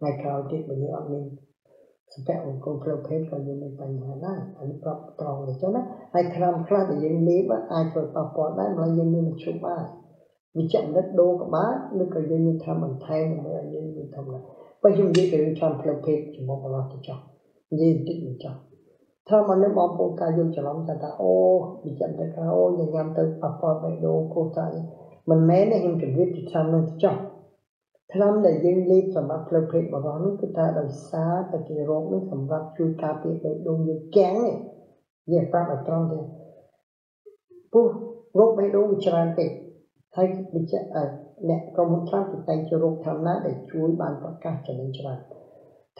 ngày cao tiếp mình như ông mình số phận một cuốn phật hết rồi mình bàn hà đó anh pháp tròn để cho nó ai tham khát để dân lý và ai phải pháp bỏ đấy mà dân mình chụp ai vì chậm đất đô của bá nên cái dân mình tham mình thay mình là dân mình thầm là bây giờ mình phải tham phật hết chỉ một một cái chồng gì tích mình chồng thơm mà nếu bom bồn cài vô cho lắm cho ta ô bị chậm tới cao ô nhà nhám tới bà con bảy đô cô ta mình mé này hình chuẩn viết thì tham nên chậm tham để dưng liếp và bắt lơ phết và nó cứ ta đầm xá ta kia rốn nó thầm vắt chui cá bị bảy đô như kén này giờ ta ở trong đây pu rốt bảy đô cho ra kẹt hay bị chậm nè còn một tháng thì tay cho rốt tham lá để chuối bàn bạc cá cho nên cho bạn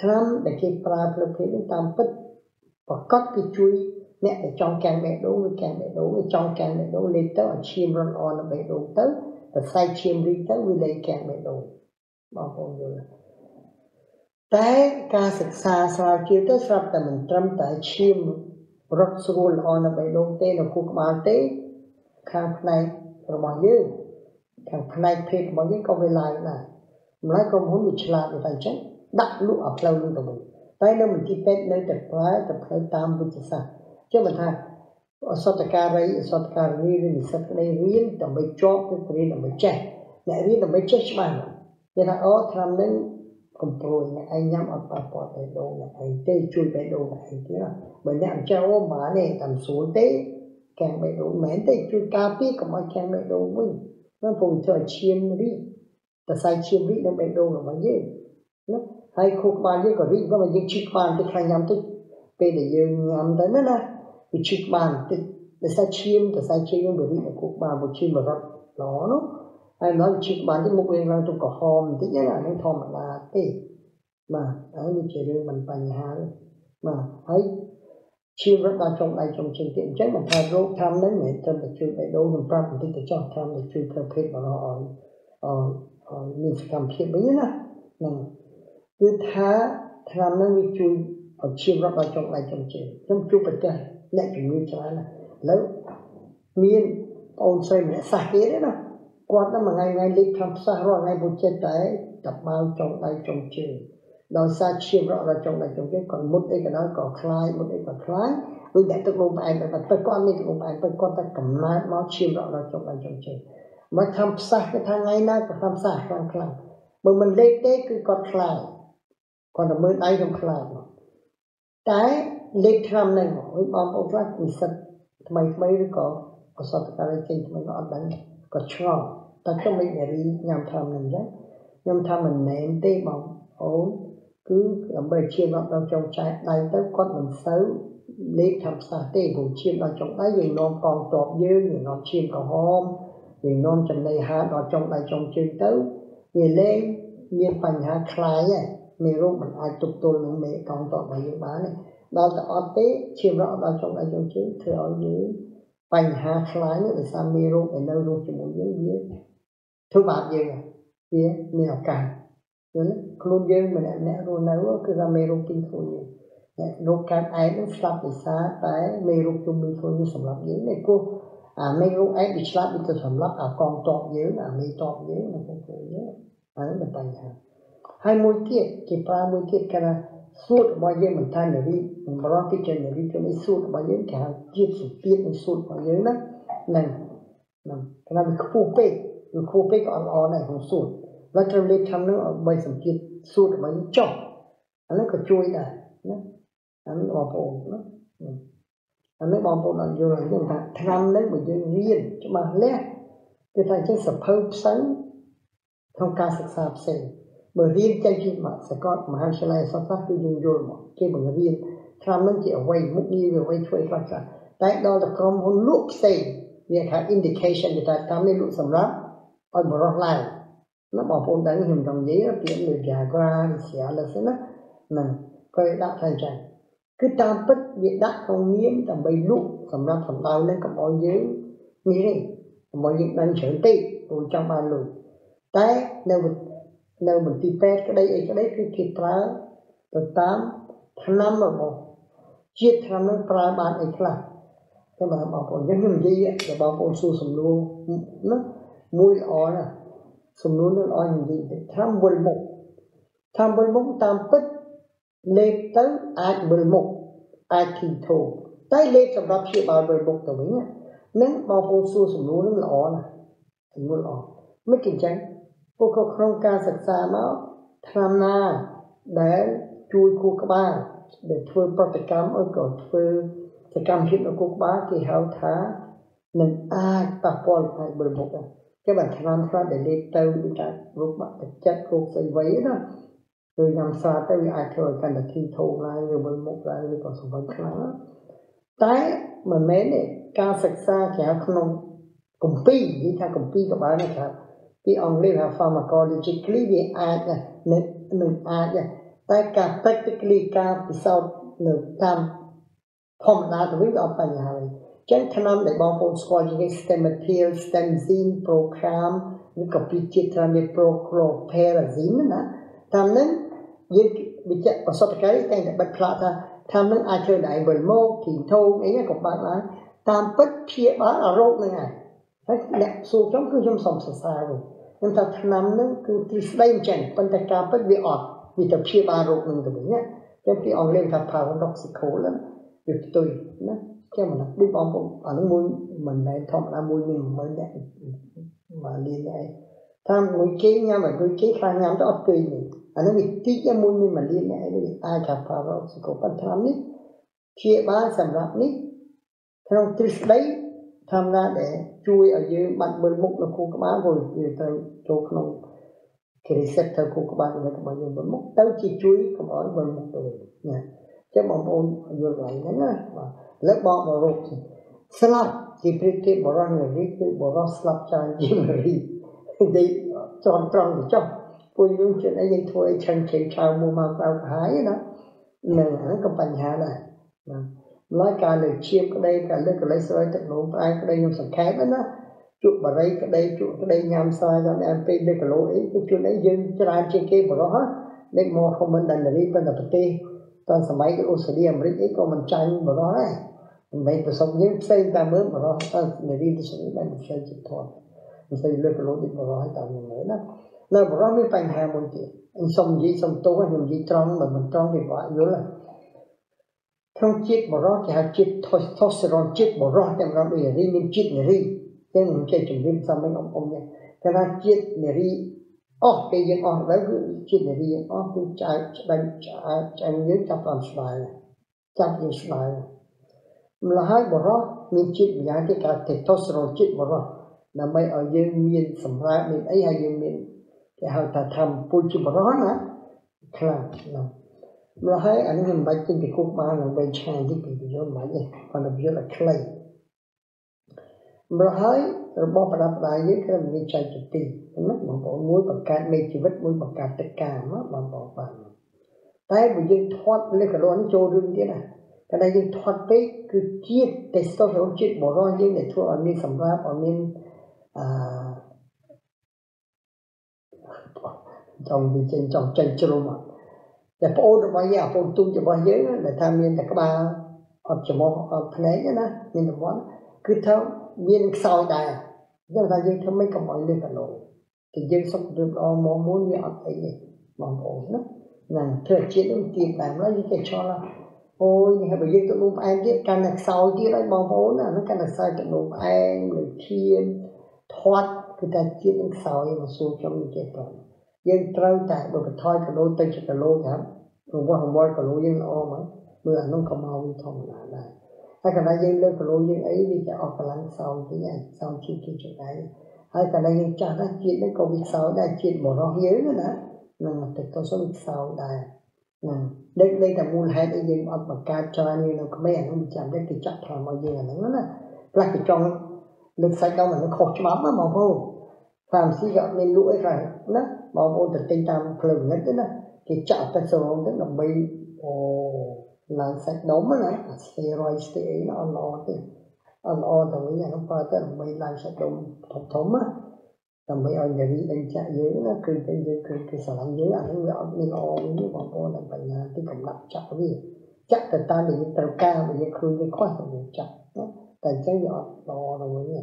tham để khi bà lập thế chúng ta bất và cất cái chuối nè để trong càng bè đổ với càng bè đổ với trong càng bè đổ lên tới ở chim run on là bè đổ tới và say chim đi tới với lấy càng bè đổ bao con người té ca sực xa xa kia tới sập tại mình trâm tại chim rất sôi on là bè đổ tới là khu bà tới càng này rồi mọi thứ càng này thì mọi thứ có về lại là lại còn muốn bị chà bị tai chết đặt lũ ở lâu luôn rồi mình tay nó mình đi tết nơi tập lái tam binh sát chứ mình ha sọt cà ri rồi sọt này riêng tầm mấy chóp cái riêng tầm mấy chè lại riêng tầm mấy chè mà nên là ở tham nên cầm rồi này anh nhắm ở tạp bỏ tay đồ này anh tê chui tay đồ này anh kia mình làm cho mà này tầm số tê càng mấy đồ mến tê chui cà phê còn mà càng mấy đồ mình nó phùng trời chiêm đi ta sai chiêm đi nó mấy đồ là bao nhiêu nó hay khô bàn với cả vị có mà những chiếc bàn cái khai nhắm tới về để dừng nhắm tới nữa nè vì chiếc bàn để sai chiêm nhưng bởi vì là khô bàn một chiếc mà rất nó hay nói chiếc bàn cái mục đích là tôi có hòm tức là nó thòm là tê mà ấy như chỉ riêng mình bàn nhà mà thấy chiêm rất là trong này trong trình tiệm chắc mà thay rốt tham đến mẹ tâm để chui để đâu mình practice để cho tham để chui theo phép mà nó mình phải làm phép bấy nè cứ thả tham nó như chui ở chiêm rất là trong này trong trình trong chui bật ra lại chuẩn bị cho là lấy miên ông xây mẹ sạc kế đấy nè quan đó mà ngày lịch tham xa rồi ngày buổi trên tới tập bao trong này trong trình đòi xa chiêm rõ là trong này trong cái còn một cái đó có khai một cái còn khai vì đại tự lộn bài và tôi con mình lộn bài tôi con ta cầm lái máu chiêm rõ là trong này trong trời mà tham xa cái thang ngay nay còn tham xa không khai mà mình lấy tế cứ còn khai còn là mới đây không khai mà cái lấy tham này hỏi bom ông phát vì sạch mấy đứa có sao tất cả là trên mấy nó đánh có tròn ta trong mình để đi nhằm tham mình đấy nhằm tham mình ném tế bóng ổn cứ làm bề chiêm vào trong trái đây tới con mình xấu lấy tham xa tê vùng chiêm vào trong đấy vì non còn tọt dư vì non chiêm còn hôm vì non trong này hạ vào trong đây trong chiêm tới vì lên nhiên phần hạ khai á mì rung mình ai tục tôi nữa mẹ còn tọt vào những bán này đó là ở tế chiêm rõ vào trong đây trong chiếm thì ở dưới phần hạ khai nữa là sao mì rung ở đâu rung trong dưới thứ bạc gì à phía mèo càng luôn dương mình em nè luôn nấu cứ ra mê rung kinh thôi nè rung cam ấy nó sập bị xa tới mê rung chung bị thôi như sầm lấp dưới này cô à mê rung ấy bị sập bị tôi sầm lấp à còn tròn dưới là mê tròn dưới là không thể nhớ ấy là bài học hai mối kia thì ba mối kia cái là suốt bao nhiêu mình thay người đi mình bỏ cái chân người đi cho nên suốt bao nhiêu cả tiếp sụp tiếp mình suốt bao nhiêu đó nè cái là mình khô pe còn ở này không suốt và trong lễ thăm nó ở bây giờ kia suốt mấy chỗ nó có chui này nó bỏ bộ nó bỏ bộ là vô là chúng ta thăm đấy bởi vì riêng cho mà lẽ thì thầy chứ sập hơn sánh không ca sập sạp xe bởi riêng chân chị mà sẽ có mà hai xe này sắp phát đi dùng rồi mà kia bởi riêng thăm nó chỉ ở quay mức như về quay thuê phát ra tại đó là không hôn lúc xe vì thầy indication thì thầy thăm nên lúc sầm rác ở bỏ rác lại nó bỏ phun đánh hình đồng giấy nó biến người già qua xẻ là thế đó mà coi đã thành trạng cứ tam bất việc đã không nghiêm tầm bấy lúc tầm ra tầm đau lên cầm bao giấy nghĩ đi mọi việc đang trở tị rồi trong ba lùi té nếu mình ti pet cái đấy cứ kịp ra từ 8 tháng 5 mà một chiết tham nó ra bàn ấy là cái mà bỏ phun những hình gì á để bỏ phun su sầm luôn nó mùi ó nè sum luôn nó ăn gì để tham bồi mục tam bích lê tới ai bồi mục ai thì thù tay lê trong đó chỉ bảo bồi mục tụi mình nếu bao cô su sum luôn nó lỏ nè sum luôn lỏ mới kiểm tránh cô không ca sạch xa máu tham na để chui cô các ba để thuê protekam ở cổ thuê sẽ cam hiệp ở cô các ba thì háo thá nên ai ta coi ai bồi mục à cái bản tham sát để đi tâu đi ra rút bạn thực chất rút dây váy đó rồi nhằm xa tới ai thời cần là thi thù lại nhiều bên một lại như còn số vấn khá tái mà mấy này ca sạch xa kéo không cùng pi đi theo cùng pi các bạn này cả cái ông liên hợp pharmacology vì ai nè nên ai nè Tại cả practically ca bị sao nửa tam không là đối với ông nhà này. Chẳng thằng nam để bảo bổ sung những cái stem material, stem gene program, những cái vị trí tham gia program perazine nữa. Tham nên những bị chết ở sau cái này là bất lợi ta. Tham nên ai chơi đại bẩn mô thì thâu ấy là các bạn á. Tam bất thiệt bá là rốt này à. Đấy đẹp số trong cứ trong sòng sờ rồi. Nhưng thằng thằng nam nên cứ tỉ đây một trận, bên ta ca bất bị ọt. Vì tập chia ba rộng mình tụi nhé. Cho khi ông lên thập thảo ông đọc sự khổ lắm. Việc tùy nó. Cho mà nó biết ông cũng ở mũi mình này thông là mũi mình mới đẹp. Mà đi này tham mũi kế nha mà mũi kế khá nhắm đó tùy mình. Ở nó bị tí cho mũi mình mà đi này. Ai thập thảo rộng sự khổ phân tham nít. Chia ba sẵn rạp nít. Thế ông tí đấy tham ra để chui ở dưới bạn bơi múc là khu các bá rồi. Vì tôi chỗ không thì receptor của các bạn người ta bảo dùng bẩn mốc tao chỉ chuối không nói bẩn mốc rồi nha chứ bọn ôn vừa lại đấy nè lớp bọn vào rồi slap chỉ biết bỏ ra người biết bỏ ra slap cho gì người đi tròn tròn trong vui vui chuyện ấy vậy thôi chẳng chỉ chào mua mà tao hái đó mình hẳn công bằng hạ này nói cả lời chiêm cái đây cả lên cái lấy sợi tập lỗ tai cái đây nhung sợi khép đó chuột bà đây cái đây chuột cái đây nhám sai ra em pin đây cái lỗ ấy cái chuột đấy dưng cho anh chơi game của nó hết nên mò không mình đành là đi bên đập tê toàn sắm máy cái ô sợi dây mình ấy còn mình tranh của nó này mình mấy cuộc sống những xây ta mới của nó toàn người đi thì sẽ mình xây chụp thôi mình xây lên cái lỗ đi của nó hết toàn người nữa nơi của nó mới phanh hàng một chuyện anh xong gì xong tối anh làm gì trong mình trong thì gọi nữa là không chết của nó thì hạt chết thôi testosterone chết của nó em nó bây giờ đi mình chết người đi nên mình chơi trừng đêm xong mấy ông nha. Thế ra chiếc này đi ồ, cái dân ồ, lấy chiếc này đi ồ, cứ chạy nhớ chạp làm sợi này chạp như sợi này là hai bộ rốt, mình chiếc nhá cái cả testosterone chiếc bộ rốt là mấy ở dân miền sầm ra, mình ấy hay dân miền cái hào ta thăm bôi chiếc bộ rốt á khá là hai ảnh hình bạch trên cái khúc ba là bên trang với cái bộ rốt mấy này còn là bộ là clay mà hơi robot đặt lại những cái mình chạy chụp tin, nó bảo bỏ muối bạc cát, mình chỉ vứt muối bạc cát tất cả nó bảo bỏ vào. Tại vì dân thoát lấy cái loãng châu rừng thế này, cái này dân thoát tới cứ chiết testosterone chiết bỏ ra những để thua ở miền sầm ra ở miền trong miền trên trong chân châu mà, để phô được bao nhiêu, phô tung được bao nhiêu để tham miền để các bà học chỉ mò học thế này miền đồng quán cứ theo viên soi đại, nhưng mà dân không mấy công an lên cả lộ, thì dân sắp được ông muốn nhận thấy mong ổn lắm, là thời chiến ông tìm làm nó như thế cho là, ôi như bây giờ tụi ông em biết căn đặc sau chứ đấy mong ổn là nó căn đặc sau tụi ông em người thiên thoát người ta chiến ông soi mà xuống trong những cái phần, dân trao tại một cái thoi cả lô tây cả lô cả, không qua cả lô dân o mà, bây giờ nó không mau như thằng nào này. Hai cái này dân lên cái lối dân ấy đi chạy ở cái lăng sau thế này, sau chuyện chuyện này, hai cái này dân chả nói chuyện đến câu việc sau đây chuyện bỏ nó hiếu nữa nè, nhưng mà từ câu số việc sau đây, đây đây là môn hai cái dân ở bậc cao cho nên nó có mấy anh không chạm đến cái chặt thằng mọi người nó nè, là cái trong được sai đâu mà nó khó lắm á mà vô, phàm xí gặp nên lũ ấy rằng nó mà vô từ tinh tam phừng nhất đấy nè, cái chặt tay sầu rất là bi, là sạch đốm á nè, steroid steroid nó ăn o thì mấy nhà nó pha tới mấy làm sạch đốm thấm thấm á, làm mấy ông nhà đi đánh chạy dưới nó cứ trên dưới cứ sờ lăng dưới ăn nó ăn nên o với những bọn con làm bệnh nhà cái cổng đập chặt gì, chặt từ ta bị những tàu ca bị những khư những khoai bị chặt, tại chắc giọt lo rồi mấy nhà,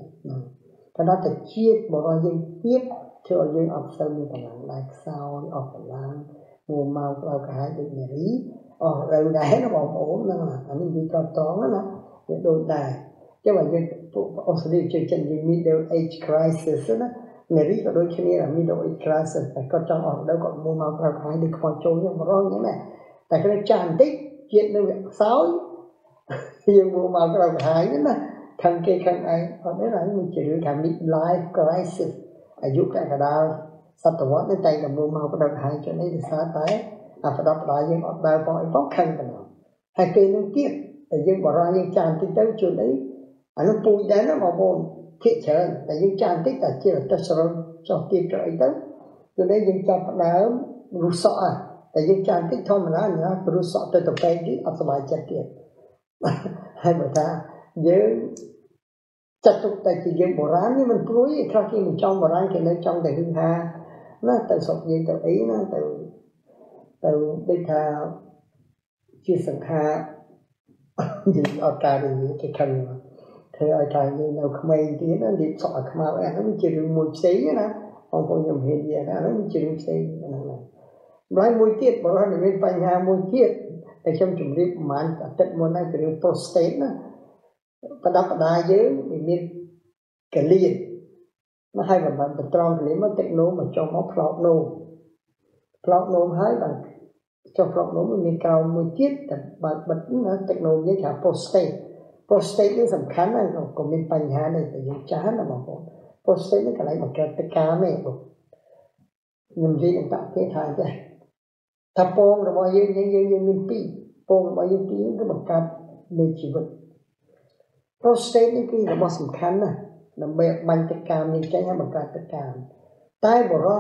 cái đó thì chia bỏ ra riêng tiếp cho riêng học sau như thế nào lại sau học phải làm mùa màu vào cả hai bên nhà đi. Ở đầu đáy nó bảo ổn nên là anh đi cao toán đó là để đôi đài chứ mà dân ông sẽ đi chơi chân như middle age crisis đó người biết là đôi khi là middle age crisis phải có trong ở đâu còn mua màu cao cái được khoan trôi nhưng mà rồi như này tại cái này tràn tích chuyện nó việc sáu nhưng mua màu cao cái nữa là thằng kia thằng ấy còn đấy là mình chỉ được cả midlife crisis ở giúp cái cả đau sắp tới quá đến tay là mua màu cao cái cho nên là xa tới à phải đọc lại những ông bà con khó khăn cái nào hay khi nó tiếc tại dân bỏ ra những tràn tích tới chuyện đấy nó vui đến nó mà buồn thiệt chở tại dân tràn tích là chỉ là testosterone cho tiêm cho ấy tới cho nên dân cho nó rụt sợ แต่ยิ่งการที่ทอมนั้นนะปรุษสอบแต่ตัวเองที่อัศมัยจะเกิดให้หมดนะยิ่งจัดตุกแต่ที่ยิ่งโบราณนี่มันปุ้ยครั้งที่มันจ้องโบราณแค่ไหนจ้องแต่หึงหานะแต่สอบยิ่งตัวเองนะแต่ได้ทาชื่อสังฆายิ่งเอาตาดูยิ่งจะคันเธอเอาใจยิ่งเอาขมิ้นที่นั่นดิบสอบขมาแอบนั่นมันจะดูมุดสีนะของคนยมเฮียนะนั่นมันจะดูสีนั่นแหละร้อยมวยเทียบบอกว่าหนึ่งเป็นปัญหามวยเทียบแต่ช่วงจุดนี้มันตัดมวยนั่นคือเรื่องโปรสเตนนะประดับประดาเยอะมีกระเลียนมาให้แบบมันเป็นตรองนี้มันเทคโนมันจะมอพลอโนพลอโนให้แบบจะพลอโนมันมีเก่ามวยเทียบแต่แบบนั้นเทคโนยิ่งหาโปรสเตนโปรสเตนนี่สำคัญนะก็มีปัญหาในแต่ยังช้านะบอกว่าโปรสเตนนี่ก็อะไรแบบการตะการไม่บอกยิ่งดีต่างประเทศไทยใช่ถ้าโป่งเราบอกยังมีปีโป่งเรายังปีก็เหมือนกับในชีวิตโปรเซสนี่คือเราบอกสำคัญนะเราเบรกบันทึกการมีใจให้บันทึกการใต้บอกว่า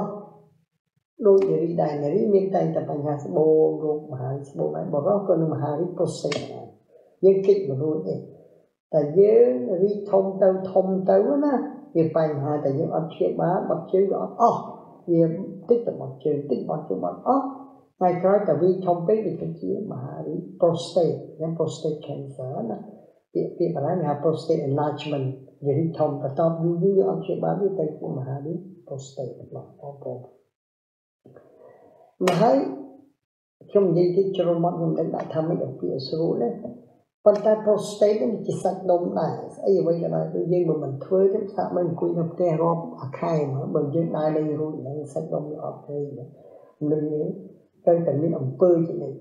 โดยที่ใดในที่มีใจแต่ปัญหาสโบรูปมหาสโบไปบอกว่าคนมหาวิโปรเซสยังคิดมาดูเองแต่เยอะวิทมเตาทมเตานะยังปัญหาแต่ยังอัดเชียบ้าบัดเชียบ้าอ๋อยังติดแต่บัดเชียติดบัดเชียบัดอ๋อไม่ใช่แต่วิชมเป็นวิธีที่มหาวิโปรสเตตนั่นโปรสเตตแคนเซอร์นะที่อะไรนะโปรสเตต enlargement วิชมประกอบด้วยอักษรบาลีเป็นมหาวิโปรสเตตหลักของผมมหาวิช่วงนี้ที่จะรู้มันยังได้ทำให้เราเปลี่ยนสูตรเลยปัญหาโปรสเตตนี่มันจะสักดมได้ไอ้ไว้ยังไงตัวยิ่งมันถ้วยที่สักมันคุยกับแต่รอบอาคายมันบางยิ่งได้เลยรู้อย่างสักดมออกเลยเลยtới tận miền Ấn Độ chị này,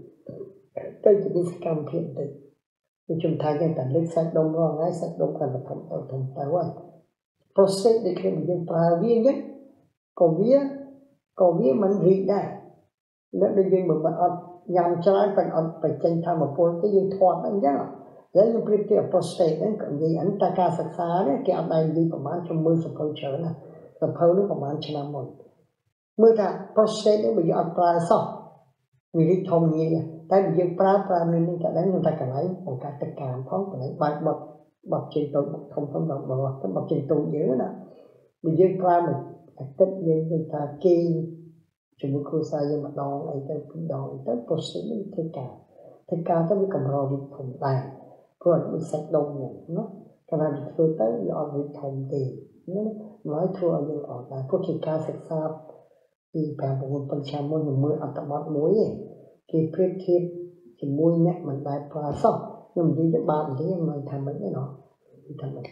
tới chị đi Cam Thiện tới, đi Trung Thái cái tận lên sát đông lo ngay sát đông cả là thằng tàu thằng tàu anh, process để khi mình dùng pra vi nhất, còn vía mình riết đây, nó đôi khi mình ăn nhầm trái phải tranh tham một phôi cái gì thoát anh nhá, lấy những clip kia process đấy còn gì anh ta ca sát xa đấy cái anh này đi khoảng 20 sập phôi chở nè, sập phôi nó khoảng 5 một, mới ra process đấy bây giờ ăn pra xongวิธีทำงี้แต่ยิ่งปลามีนี่จะได้เงินตะการไหลของการตะการท้องไหลบัดจิตตุทำต้องบัดจิตตุเยอะนะมียิ่งปลามันติดยิ่งเป็นตาเกยชุมกุศลยิ่งมาดองไอ้แต่ดองไอ้แต่โปรเซสนี่ตะการต้องมีกำลังดีทำได้เพื่อมันเสร็จดองอย่างนั้นขณะที่ตัวเต้ยออกวิธีทำดีนั่นน้อยทัวร์ยิ่งออกได้พวกกิจการศึกษาที่แปลงของปัญชาโมนมืออัตบัตมวยที่เพื่อที่จะมวยเนี่ยมันได้ปลาสอบยังดีจะบาปที่ยังมันทำไม่ได้หรอกที่ทำมัน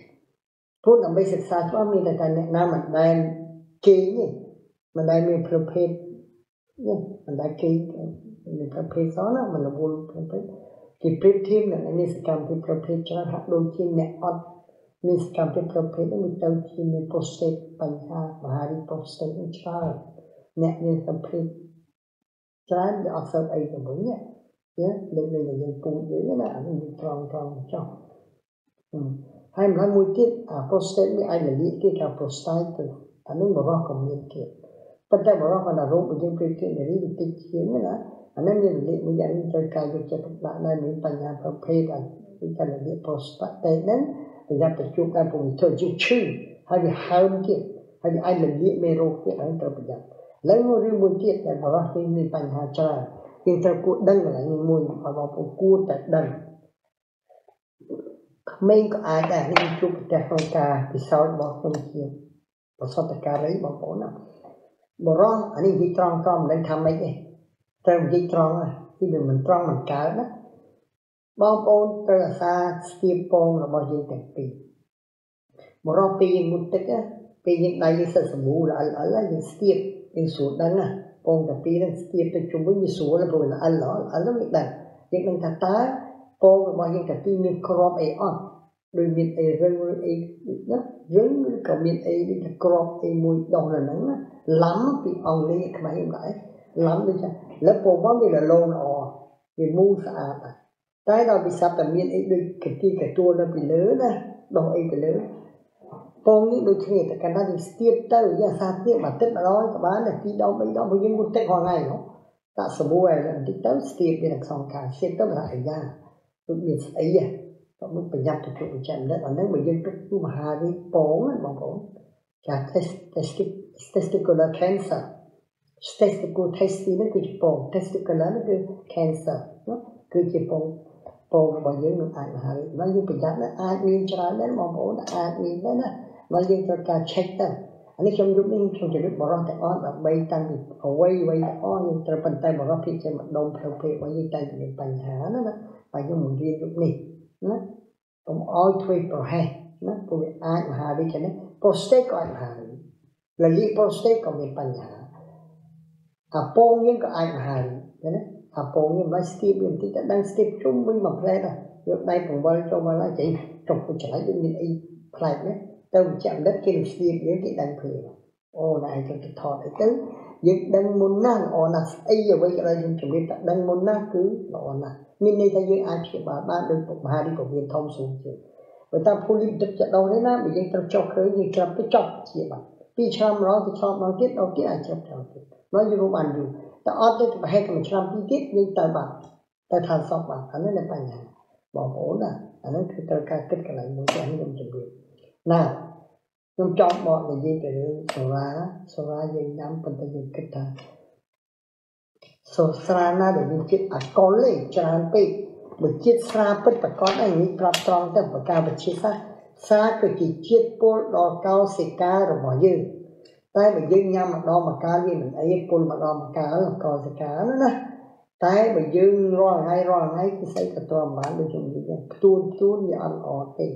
พูดเอาไปศึกษาว่ามีแต่การแนะนำมันได้เก่งนี่มันได้มีประเภทเนี่ยมันได้เก่งมีประเภทซ้อนนะมันระบุประเภทที่เพื่อที่เนี่ยมีสกรรมที่ประเภทจะหักโดนที่เนี่ยอดมีสกรรมที่ประเภทมีเจ้าที่มีโปรเซสปัญหามหาวิโปรเซสอินชาเนี่ยเนี่ยสัมผัสจะได้ออกเสบไอตัวบุญเนี่ยเด็กๆอย่างปูเยอะนะมันมีตรองจ้องให้มันมุ่งที่โปรสเตตมีไอเดียที่การโปรสเตตตัวอันนั้นบอกว่าคอมมิวนิตี้ปัจจัยบอกว่าขณะรูปมันยังเป็นที่ในรีดติดเชื้อเนี่ยนะอันนั้นมีเด็กมีอย่างนี้จะการจะจัดการได้มีปัญญาประเภทอะไรที่การเรียกโปรสเตตนั้นเป็นการประจุการปรุงตัวจุดชื่อให้มีไฮน์ที่ให้มีไอเดียไม่รู้ที่อันตรายแล้วงูรีมูจิตแต่บอกว่าที่มีปัญหาจ้าที่จะกู้ดังอะไรมีมูลเอามาพูดกู้แต่ดังไม่ก็อาจจะให้จุดแต่ของการพิสูจน์บอกคนเขียนประสบการณ์อะไรบอกผมนะบอกว่าอันนี้ยิ่งตรองได้ทำไม่ได้แต่ยิ่งตรองอ่ะที่เป็นมันตรองมันการนะบางคนเตะซาสตีปองเราบอกยิ่งแต่ปีบอกว่าปีมุติกะปียิ่งได้ยิ่งสมบูรณ์อะไรยิ่งสตียิ่งสูดดังนะปองแต่ปีนั้นเกี่ยวกับจุ่มไม่มีสูดแล้วพวกนั้นอันหล่อไม่ดังยิ่งมันตาตาปองมันยิ่งแต่ปีมีครอบไอออนโดยมีไอเรื่องไอนะเรื่องกับมีไอที่ครอบไอมวยดองนั่นนะล้ำปีเอาเลี้ยงมาอย่างไรล้ำด้วยจ้ะแล้วปองว่ามีละโลนอ่อมีมูสะอาดแต่เราไปซับแต่มีไอด้วยกระตีกระตัวเราไปเลื้อนนะดองไอไปเลื้อนปองนี่ดูเท่แต่การนั่งสเตียบเตอร์ยาซาเตียบมาเต็มร้อยกับบ้านเนี่ยปีดองไปดองไปยังกูเตะหัวไงเนาะ tak semua yang kita setiap yang songkang kita beraya, tu mesti iya, tu mesti penyat tu macam ni. Anak berjaya tu mahari pong, pong, testicular cancer, testicular testi ni tu pong, testicular ni tu cancer, tu pong. Pong berjaya tu mahari, berjaya penyat tu admin jalan tu pong, admin tu na berjaya tu cara check tu. Anh ấy trong lúc ấy trong trường lớp bảo rằng tại on là bay tăng thì away bay tại on nhưng trong phần tay bảo rằng thì trên mặt đông theo phê bao nhiêu tay thì bành há nó là bành cho mình riêng lúc này nó cũng all three bảo hè nó cũng bị ai mà hà đi cho nên prostate có ai mà hà là gì prostate còn bị bành há à pong nhưng có ai mà hà cho nên à pong nhưng lại skip nhưng thì đang skip chung với mặt ra là lúc này cũng bao trong bao là chỉ trong cuộc trả lời mình ấy lại đấy tôi chạm đất kia xịt những cái đằng thuyền, ô này tôi thọ cái thứ, những đằng muốn nang ô nà, ấy giờ bây giờ chúng chuẩn bị đặt đằng muốn nang cứ ô nà, mình đây ta những ai chỉ bảo ba đôi cục hai đi cục viên thông xuống chứ, người ta phun đi đập chặt đầu đấy na, bây giờ ta cho khơi như chạm cái chọc chỉ bảo, pi chạm nó thì chạm nó tiết đâu tiết ai chạm chạm, nói như không ăn được, ta ăn thế thì hay cầm chạm pi tiết nhưng ta bảo, ta thàn sọc bảo, anh ấy là bài nhàn, bảo ổn à, anh ấy cứ ta kết cái này muốn cho anh em chuẩn bị. Nào, chúng chọn bọn là gì từ sora gì năm phần tư kết thúc. Sora na để mình chết à con lấy tràn pe, mình chết sa pet và con anh ấy gặp tròn tới và cao mình chết sa sa cái gì chết pol đo cao sê ca rồi bỏ dư, tai mình dư nhau mà đo mà cao như mình ấy pol mà đo mà cao là cao sê ca nữa nè, tai mình dư rồi ngay cứ xây cái tòa bán được chúng mình tuôn như ăn ở tê.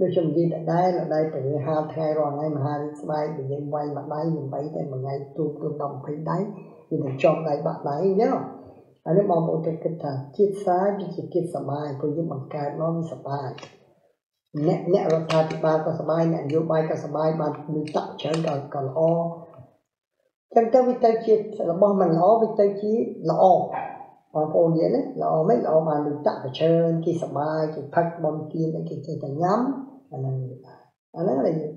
Đối chung gì tại đây là đây từ hai thay rồi ngay mà hai bay thì em quay mặt đấy mình bay đây mà ngay tôi đồng thấy đấy thì mình chọn lại bạn đấy nhá anh ấy mong một cái thật chiết sáng cái chiết kiệt sờ mai tôi như bằng cái nó mới sờ mai nhẹ nhẹ rồi thật ba con sờ mai nhẹ vô bay con sờ mai bạn mình tạo trở còn o chân tay với tay chiết là bao mình o với tay chí là o còn o nghĩa đấy là o mấy là o mà mình tạo trở khi sờ mai thì phát bom kia đấy thì ta nhắm anh ấy là như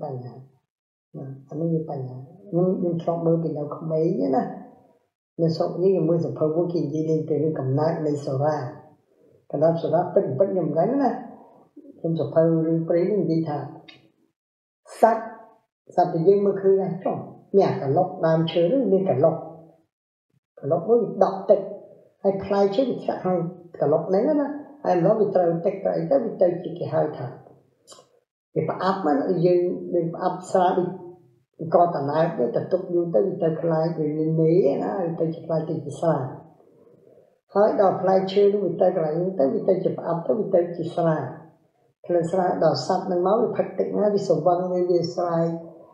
vậy nhá, anh ấy như vậy nhá, nhưng trong mơ bên đâu không mấy nhá, nên sau những cái mưa sập phơi vô kinh gì đến từ cái cầm nát lấy sora, cầm nát sora bắt nhầm cái nữa, trong sập phơi rừng bấy những gì thà, sát từ dưới mưa khơi này, trong nhà cả lộc làm chớ đấy nên cả lộc nó bị đọc tịch, hay khai chứ bị chặt hơn, cả lộc đấy nữa, hay nó bị trâu tịch rồi cái bị trâu chỉ cái hai thà. Cái pháp áp mà nó dừng, đừng áp xa đi coi tàn áp nó tập tục như tới người ta khai người nên nế nó, người ta chụp lại thì chỉ xa hỏi đòi khai chơi người ta lại như tới người ta chụp áp tới người ta chỉ xa khai xa đòi sắp nâng máu để phát tịnh nó vì sổ vâng nên vì xa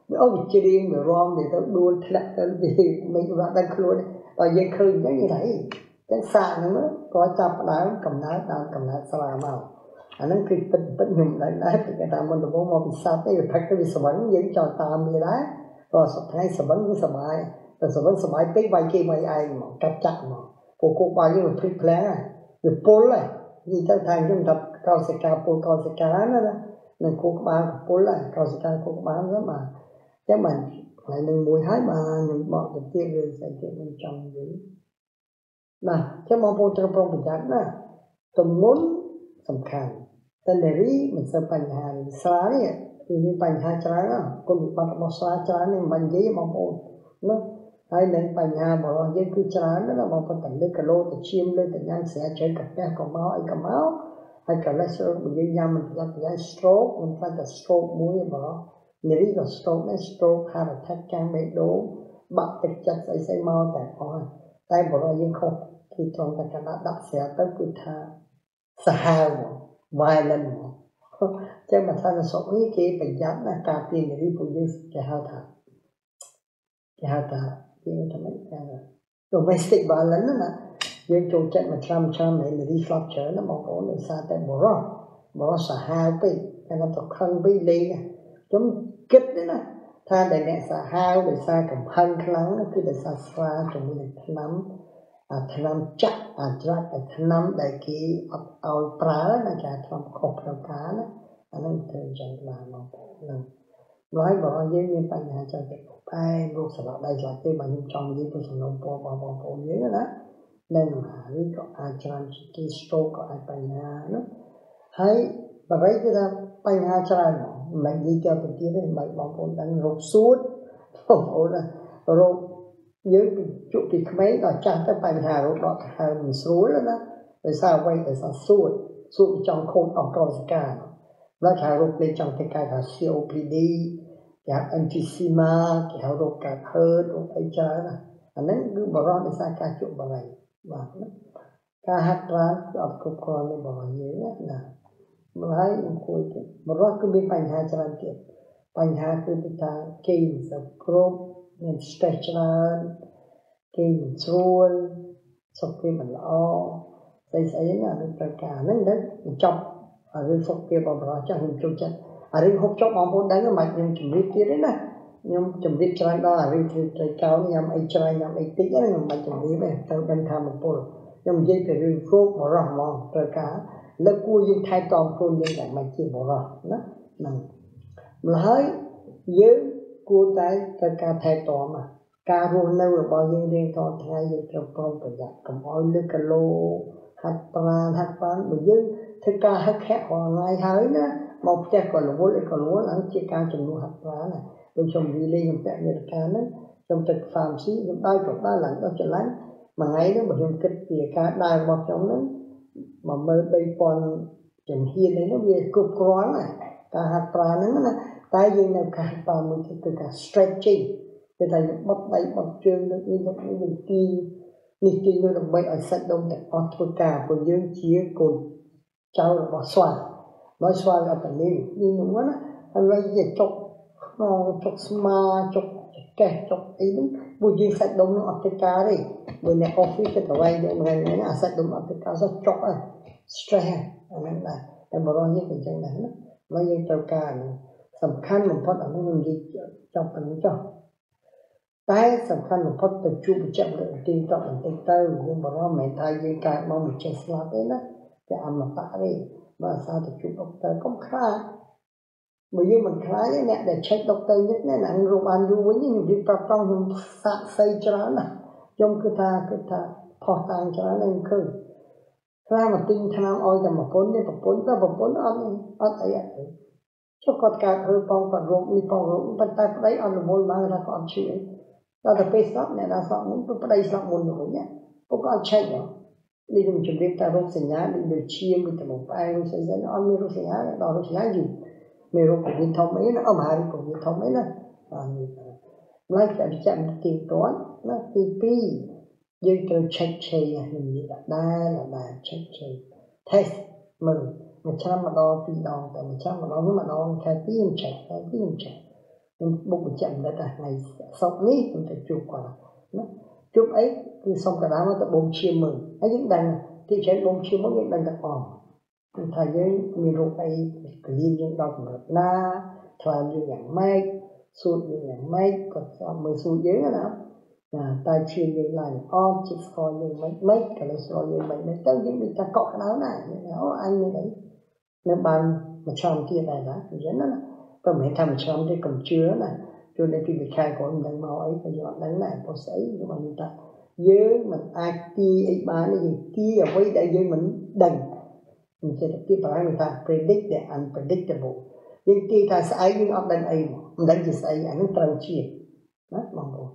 nó bị chơi riêng người rong để nó đuôn thật là vì mình và đang khô đấy đòi dây khơi nó như thế cái xa nó có chạp đá cầm ná xa màu anh ấy cứ tận dụng lại thì cái ta mình được mong bị sao cái việc khác cái việc sờ bắn dễ cho ta như đấy rồi hay sờ bắn cũng sờ bắn tí vài kia vài ai mà chặt mà cô bao nhiêu người thích lẽ người pol này vì trong thành chúng ta cao sẽ cao pol cao sẽ cá nữa đó nên cô bán pol này cao sẽ cá cô bán đó mà chắc mình lại mình mùi hái mà những bọn được tiêu rồi sẽ tiêu bên trong đấy mà chắc mong pol trong phong bình đẳng đó tôi muốn tầm khang tên này mình sẽ bàn hàng xóa đấy thì mình bàn hàng xóa đó còn bị bắt nó xóa nên bàn giấy mà ôn nó hay nên bàn hàng bảo là giấy cứ xóa đó là bảo phải tận lấy cả lô từ chim lên từ nhang sẽ chơi cặp nhau còn máu hay cả cholesterol mình dưới nhau mình phải stroke mình phải là stroke mũi bảo này là stroke hay là thắt căng bê đố bật tịch chặt say mau tại coi tay bảo là giấy không thì trong tất cả đã đặt sẽ tới cứ tha sao vài lần chứ mà sao nó sống với cái bệnh dám là cà tiền để đi cùng với cái hao thở thì nó thấm hết ra rồi mấy sợi vài lần đó nè nhưng trong trận mà trăm này đi flop chở nó mong cổ lên xa tại bỏ xả hao bị cái nó thật khăn bị lì nè chúng kích đấy nè tha để mẹ xả hao để xa cầm hăng lắng nó cứ để xa xa trong cái này lắm tham chắc drug tham đại kí ao prá là cha tham khổ prá đó anh ấy thường chẳng là một lần nói bỏ với những bạn nhà cho cái ai luôn sợ đại gia tư mà nhưng trong những tôi sẽ nộp bỏ dưới đó nên hãy có ai chăn chỉ stroke có ai bay nha nó hãy bà ấy cái đó bay nha chăn mình đi cho tụi kia đấy mình bảo con đang rụt suốt rồi là rồi những chụp thì mấy là chăn cái bay nha rồi đó hai mình suốt rồi đó tại sao vậy tại sao suốt suốt trong khôn ở con cả nó chạy rụt lên trong cái là COPD cả emphysema cả rụt cả hơi rụt cái chán này anh ấy cứ bảo rằng để sang ca chụp bằng này và ca hát ra ở cục con này bảo như thế là lấy một khối bảo rằng cứ bị bệnh hạ chân kia bệnh hạ cứ bị ta kìm sập group nên stretch ra kìm trôi sập kia mình lo đây ấy là những cái cả nên đấy chọc ở bên sập kia bảo rằng cho hình chụp chân ở bên hộp chọc bảo muốn đánh cái mạch nhưng chuẩn bị kia đấy nè nhóm chuẩn bị cho anh đó là vì trời cao nhầm ấy trời nhầm ấy tí đó nhầm bài chuẩn bị này tao đang tham một bộ nhầm dây từ rừng phốt bỏ ra mòn trời cá lớp cua dây thay toàn phun như vậy mà chỉ bỏ ra đó là hơi dưới cua tay trời cá thay toàn mà cá luôn đâu là bao nhiêu đen to thay dây trong con phải giặt cầm oi nước cà lô hạt pan bởi dưới thế cá hắc khét hoặc ngay hới đó một cái còn lúa là chỉ cá trồng lúa hạt lá này tôi trồng vi li trồng cây người ta đó trồng thực phàm xí trồng đai trồng ba lạnh đó trồng lạnh mà ngay đó mà trồng kịch thì cá đai mọc trong đó mà mới bay con trồng hiên đấy nó về cục rón này cá hạt trà nó là tay dây nào cá hạt trà mình thì từ cả stretching từ tay bắp tay bắp chân nó như bắp như mình kia như kia nó được bay ở sát đông tại Australia còn dương chia còn cháu là bỏ xoài nói xoài là phải nên nhưng đúng đó anh lấy về trồng chọc sma chọc kẹt chọc ấy đúng buổi chiều sạch đông nó ập tới cá đi buổi này office sẽ tàu bay nhưng ngày này nó sạch đông ập tới cá rất chọc à stress anh em này em bảo anh như thế chẳng hạn đó nó như tàu cá này tầm khăn một phát ở mình đi chọc mình chọc tay tầm khăn một phát từ chụp chậm được tiền chọc mình tay tay cũng bảo nó mày tay dây cá mà mình chèn slap đấy đó để ăn mà phá đi mà sao từ chụp ông ta không khá bởi vì mình khái đấy nè để check doctor nhất nè là rụt ăn du với những việc tập trong những sạc xây cho nó nè trong cứ ta thọ tàng cho nó lên khơi ra mà tinh tham oi là một bốn đấy một bốn ra một bốn ăn ấy ạ cho con cá hơi bong và rụt đi bong rụt bên tay đấy ăn được mồi mang ra còn chuyện ra tập bê sáp nè là sọ muốn tôi đây sọ muốn nổi nhá không có ăn check nữa đi dùng chuẩn bị ta rụt sình nhá đi được chiêm đi từ một ai rụt sình nhá ăn rụt sình nhá đó rụt sình nhá gì mày rốt cuộc liên thông ấy nó ông Hải rốt cuộc liên thông ấy nó chạy chậm tiền toán nó pi dư từ check chay hình như là check chay test mình chăm mà đo pin đo tại mình chăm mà đo với mà đo cái pin check mình bụng mình chậm đã tại ngày sau ní mình phải chụp qua nó chụp ấy thì xong cả đám nó tập bông chia mình ấy những đằng thì sẽ bông chia mỗi những đằng tập on thay với mình rút ấy liên những đọc mệt na thay như nhàng máy sụt như nhàng máy còn chọn mới sụt dưới nữa nào là tai chuyên như là on chip soi như máy cái soi như máy tất những người ta cọ áo này áo anh như đấy nếu bàn mà tròn kia này đó thì rất là còn mấy thằng tròn thì cầm chứa này cho nên khi bị khai của ông đánh máu ấy phải dọn đánh lại có sấy nhưng mà người ta dưới mình ai kia ấy bán cái gì kia ở với đại dưới mình đành mình sẽ được tiếp phải người ta predict để unpredictable nhưng khi ta sai nhưng ông đánh ấy ông đánh gì sai anh ấy trăng chiết đó mong muốn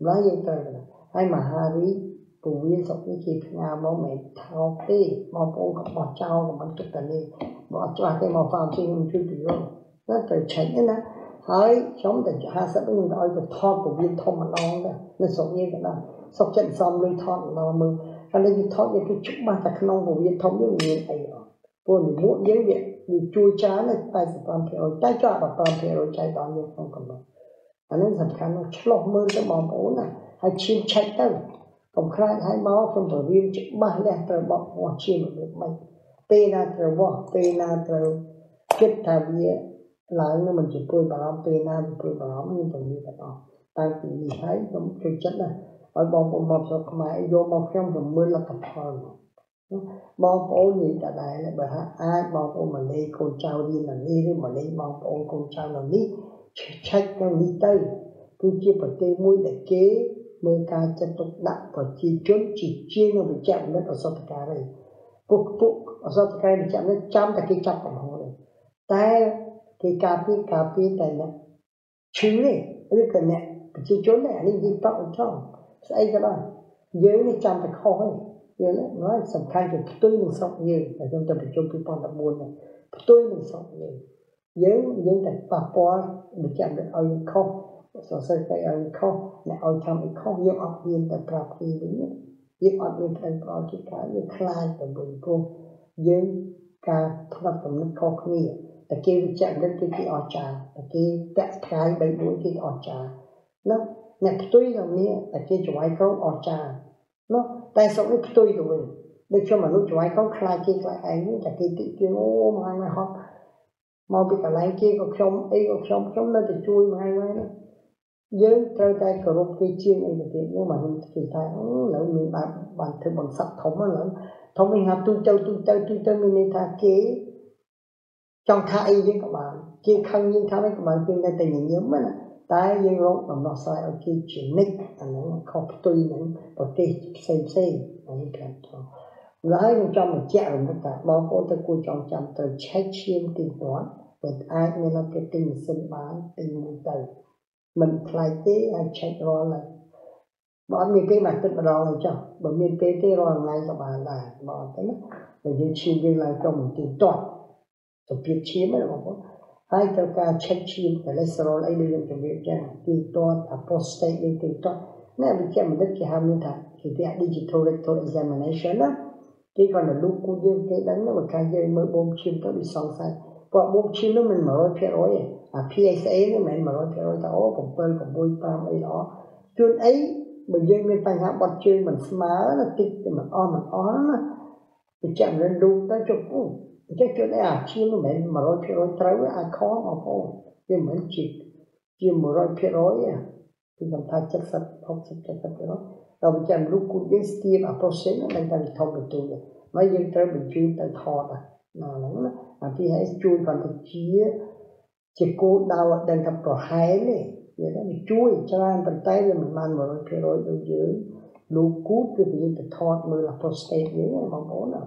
nói như tôi là ai mà hari cùng với sọc với chị nga máu mẹ thao tê máu bố gặp máu trao gặp máu chụp tận đi máu cho cái máu phàm sinh không chịu được đâu nó phải tránh cái đó hỡi chống để hạ sát với người ta được thọ cùng với thọ mà non đó nó sọc như cái đó sọc trận xong lấy thọ mà mừng anh lấy cái thọ như cái chút ba ta không nong cùng với thọ với người ấy vô mình muốn những việc mình chui chá này tay sẽ toàn thể rồi tay cho và toàn thể rồi chạy toàn nhưng không còn đâu anh ấy thật khả năng lọc mơ cho bóng ố này hay chim chạy tao không khai hai máu không phải viên chữ ba là trời bọc hoặc chim ở bên mình tê là trời bọc tê là trời kết thả bia là nhưng mình chỉ cười bà lắm tê là cười bà lắm nhưng còn như vậy đó ta chỉ nhìn thấy giống chơi chất này ở bóng ố mọc cho mãi vô mọc không rồi mưa là thật thôi mong bố nhìn cả đại là bởi hát ai mong bố mà lấy con trao đi là đi mà lấy mong bố con trao là đi trách con đi tây cứ chia bật tê mũi để kế การจะตกดักพอที่จนจีเจียนไปจับนั้นเอาสอบการเลยปุ๊กเอาสอบการไปจับนั้นจำแต่กิจจับของเขาเลยแต่กิจการพี่การพี่แต่เนี่ยชื่อเลยเรื่องกันเนี่ยไปจีจนเนี่ยนี่ยิ่งต้องช่องใช่ก็ได้เยอะนี่จำแต่เขาให้เยอะแล้วน้อยสำคัญคือตุ้ยหนึ่งสองเยอะแต่ยังจะไปจมปีปอนดับบุญเนี่ยตุ้ยหนึ่งสองเยอะเยอะแต่ปะปอนไปจับนั้นเอาเขาso sẽ phải ăn không là ăn chăm ăn không nhiều ăn viên tập tập thì đúng nhiều ăn viên ăn bao nhiêu cái nhiều khai tập bồi bổ nhưng cả thằng tập nó không nhiều là cái chạm đến cái ăn trà là cái tách khai bấy bối cái ăn trà nó nè tôi làm nè là cái chỗ ấy không ăn trà nó tại sao cái tôi rồi để cho mà lúc chỗ ấy không khai cái ấy là cái tự ô mà học mau bị cả lái kia có không nó thì chui mà hay nó dưới trời tay cờ rốt cây chiên này là chuyện nhưng mà mình thì thay lỡ mình bàn thử bằng sắt thủng á lỡ thủng mình học tu chơi mình nên tha kế trong thay với các bạn kia không nhưng thay với các bạn kia đây tình nhớ mà tại dân rốt mà nó sai ở kia chuyện nick là nó không tùy những vào kia xem là như thế lái một trăm một chẹo tất cả bao cô ta cô trong trăm tờ trái chiêm tính toán và ai nên là cái tình sinh bán tình mưu tử mình lại thế ai chạy rồi là bỏ miếng cái mặt tích mà rồi là cho bỏ miếng cái rồi ngay các bạn là bỏ cái mất rồi như chiêm như là cho mình tính toán rồi biết chiếm ấy là bỏ hai cho ca trái chiêm phải lấy sơ lấy đi lên cho việc ra tính toán là post state lên tính toán nếu mà chạy mình đất chỉ 20 tháng thì cái digital rectal examination đó cái còn là lúc cô dương cái đánh nó mà ca dương mới bom chim tới bị xong sai còn bom chim nó mình mở cái rồi à PSA nó mình mở cái rồi tao cũng quên cũng bôi pha ấy đó chuyện ấy mình dương mình phải hạ bọt trên mình smart nó tích mình on nó bị chạm lên đu tới chụp cái chuyện đấy à chim nó mình mở cái rồi tao à khó mà không cái mình chỉ mở cái rồi thì làm thay chất sạch không chất sạch cái đóเราไปจำลูกกูยังสตีมอ่ะโปรเซสมันจะทำประตูเลยไม่ยังเจอเป็นจูนแต่ทอดอ่ะนั่นแหละนะที่ให้จูนก่อนเป็นชี้จะกูดาวเดินกับปลอดภัยเลยอย่างนั้นมันช่วยชาวบ้านเป็นใต้เลยมันหมดเลยคือร้อยเยอะลูกกูคือเป็นแต่ทอดมืออ่ะโปรเซสเยอะบางคนอ่ะ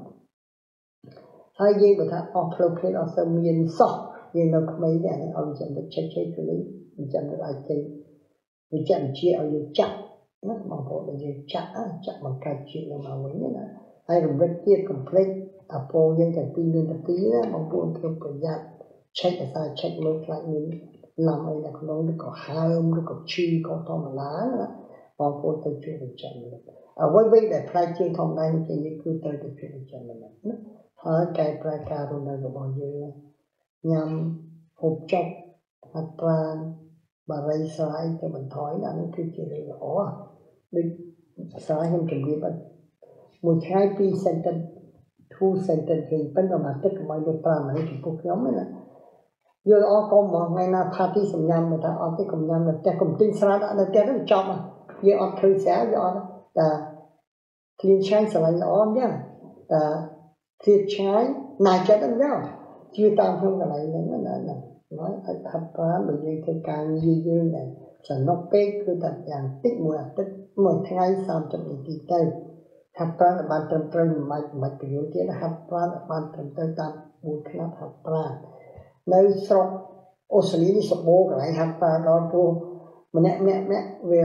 ถ้ายังแบบถ้าออกโปรเซสออกเสมียนสอบยังเราไม่ได้เอาจำเป็นเช็คตัวนี้จำเป็นอะไรที่จำเชี่ยวอยู่จับnó bảo bộ là gì chặt bằng cái chuyện là mà muốn như là ai làm rất kia complete apple nhưng cái pin lên cái tí đó bảo buồn thêm thời gian check cái sai check mới lại mình làm ấy là nó được có hai ông được có chi có to mà lá nữa bảo bộ tôi chuyện được chậm rồi à quay về để play chơi thông nay cái gì cứ tôi được chuyện được chậm rồi nó hơi cái play card hôm nay là bao nhiêu nhằm hộp chọc hạt plan bà lấy sai cho mình thói là nó cứ chỉ là ó mình sai không chuẩn bị bắt một hai pi sentence two sentence thì bắt đầu mà tất cả mọi người ta mà nó chỉ phục nhóm là giờ ó có một ngày nào party cùng nhau người ta ó cái cùng nhau là ta cùng tin sao đó là ta rất là chậm à giờ ó khơi sáng giờ ó là thiên trái sao lại ó nhá là thiên trái này trái đang nhau chưa tăng thêm cái này nữa là nói thật thật quá mình đi cái càng dư dư này sẽ nó kết cứ đặt dạng tích mùa tháng sau trong những kỳ tây thật quá là ban trầm trầm mà kiểu thế là thật quá là ban trầm trầm tạm buộc nó thật quá nơi sọc ô xử lý đi sọc bố cái thật quá đó thôi mà mẹ về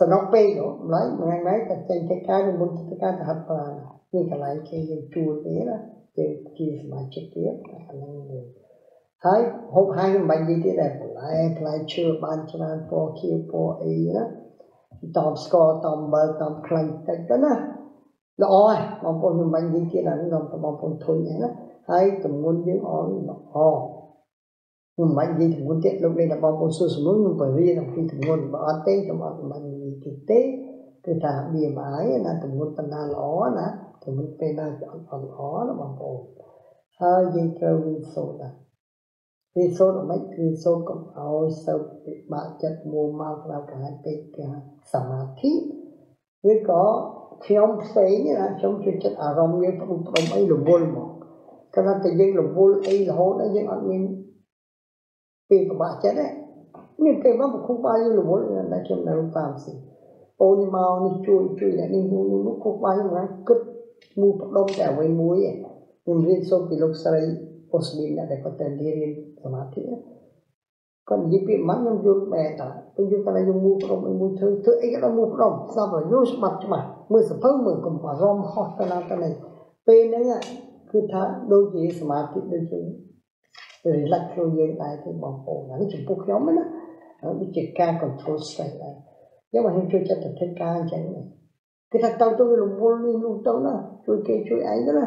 sẽ nó kết đó lấy mà ngay máy đặt trên cái cá rồi muốn cái cá thật quá như cái lấy cái chua thế đó thì kia mà trực tiếp là khả năng được thấy hôm hai mình bệnh gì thế này lại chưa ban cho anh po kia po ấy đó tòm score tòm bờ tòm khăn cái đó rồi mong con mình bệnh gì thế này cũng mong con thôi nhé thấy tụi muốn những ông nó ho mình bệnh gì thì muốn tiện lúc đây là mong con số số muốn phải riêng làm khi tụi muốn bảo tế cho mong mình gì thì tế cái thà bìa mái là tụi muốn tận na ló nè tụi muốn tây na chọn ló là mong con hơi gì chơi mình sốt à vì số là mấy vì số cộng ao sâu bạc chất mua mau vào cái samadhi với có khi ông thấy như là trong chuyện chất à rong như ông ấy là vô một cho nên tự nhiên là vô ấy là hố nó nhưng anh em vì có bạc chất đấy nhưng cái bác cũng không bao nhiêu là vô là trong này ông làm gì ôn mau ni chui chui lại đi nu nu khóc bay mà cất mu bắt đông cả với muối nhưng riêng xong thì lúc sau ấy Osmin đã có tên riêng của mặt thế còn gì bị mắm nhung nhung mẹ ta tôi nhung ta lại nhung mu bắt đông nhung mu thứ thứ ấy cái đó mu bắt đông sao phải nhung mặt cho mà mưa sập phơi mưa cầm quả rom hot ta làm cái này bên đấy là cứ thà đôi gì smart thì đôi gì rồi lật rồi về lại thì bỏ cổ là cái chuyện buộc nhóm ấy đó. Nó bị triệt ca còn thô sai lại, nhưng mà hiện chưa chắc thật thế ca chẳng này, cái thằng tao tôi lùng vô đi lùng tao đó, chui kia chui ấy đó là,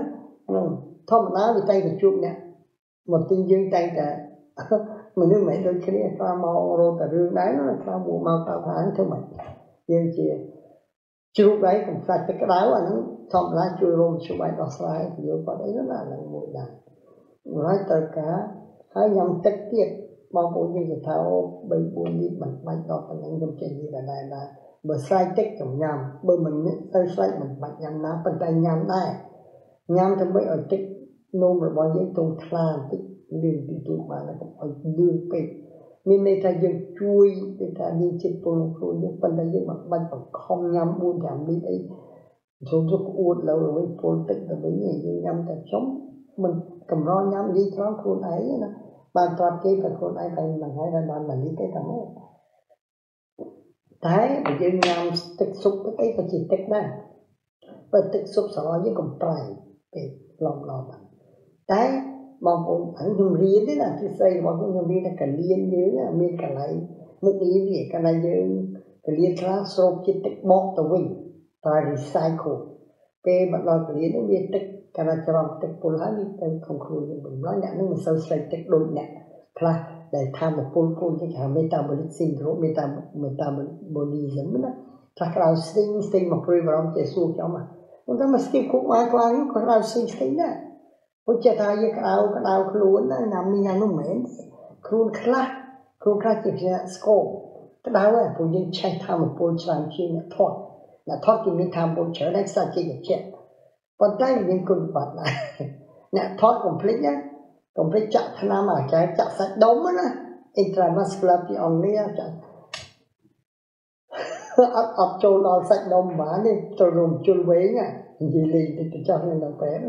thò một lá bị tay bị chuột nè, một tin dương tay cả, mình nói mày đôi khi pha màu rồi cả rương đáy nó pha màu màu tao phán thôi mày, dương chìa, chuột đấy cũng pha cái đáy mà nó thò một lá chui luôn chui bài đọt lại, nhiều vào đấy rất là mùi nặng, nói tất cả hai nhầm tất tiệt. Mong muốn như người tháo bây buồn đi bật mạnh đó còn những công trình như là này là bờ sai tách chồng nhám bờ mình hơi sai mình bật nhám ná bật tay nhám này nhám thì mới ở tách nôm rồi bao nhiêu tông thàn tách liền bị tụt mà nó cũng ở đường bệt nên đây ta dừng chui đây ta đi trên polo chui nhưng bật tay nhưng mà bật còn không nhám buồn nhám đi đấy chúng tôi uốn lâu rồi mới polo tách rồi mới nhảy nhám ta chống mình cầm ro nhám đi cho chui ấy nữa bạn toàn cái phải con ai phải bằng hai đàn bạn đi cái thằng ấy, thái bây giờ nhầm tích xúc cái phải chỉ tích đây, và tích xúc sau đó cũng phải để lòng bạn, thái mong muốn phải dùng riêng thế là cái xây mong muốn dùng riêng là cả liên nhớ là miền cả này, muốn ý gì cả này nhớ cái liên là số chỉ tích bóc tàu vinh, phải recycle, cái bạn lo cái liên nó miền tích cái là trong tết buồn lắm nhưng tôi không khui nhưng mình nói nhẹ nhưng mà sâu sâu tết đôi nhẹ là để tham một phun cái hàng metabolic syndrome metabolism đó là cái nào sinh mà phơi vào trong suy cho mà chúng ta mà sinh cũng quá quá những cái nào sinh đó bây giờ ta như cái nào luôn đó nằm như nhà nó mệt khui khla chỉ là score cái đó là phụ nhân chạy tham một phun làm chuyện là thoát cái metabolism trở lại sao chỉ là chuyện còn tay mình cũng bật lại nè thoát complete nhá complete chặt thằng nào mà cái chặt sạch đống á nè intramuscular thì ông lia chặt ấp trâu lò sạch đống bả đi trâu rùm chun vế nhá gì lì thì cho nên là bé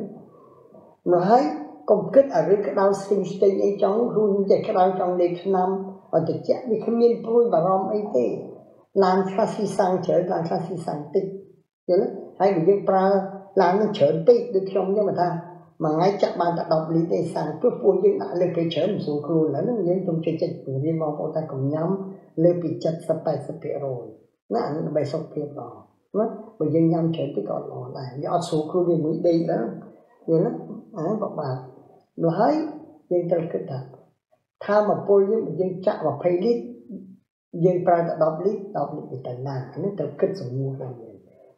nói công kết ở cái đau sinh ấy trong run vậy cái đau trong liệt năm ở thực chất vì không nên vui và rom ấy thế làm pha xi sang trở làm pha xi sang tịt nhớ hay người dân pra làm nó chở tít được không nhưng mà ta mà ngay chắc bạn đã đọc lý tây sang trước buổi nhưng đã lên cái chở một số kêu là nó những trong chương trình của riêng mong cô ta cùng nhắm lên bị chặt sập bể rồi nó ăn bể sọc bể đó nó bởi vì nhắm chở tít còn nó lại do số kêu đi mũi đi đó rồi nó ấy bọn bạn nói nhưng tôi cứ thật tha mà buổi nhưng mà nhưng chắc vào playlist nhưng ta đã đọc list bị tàn nạn nó tôi cứ số mua ra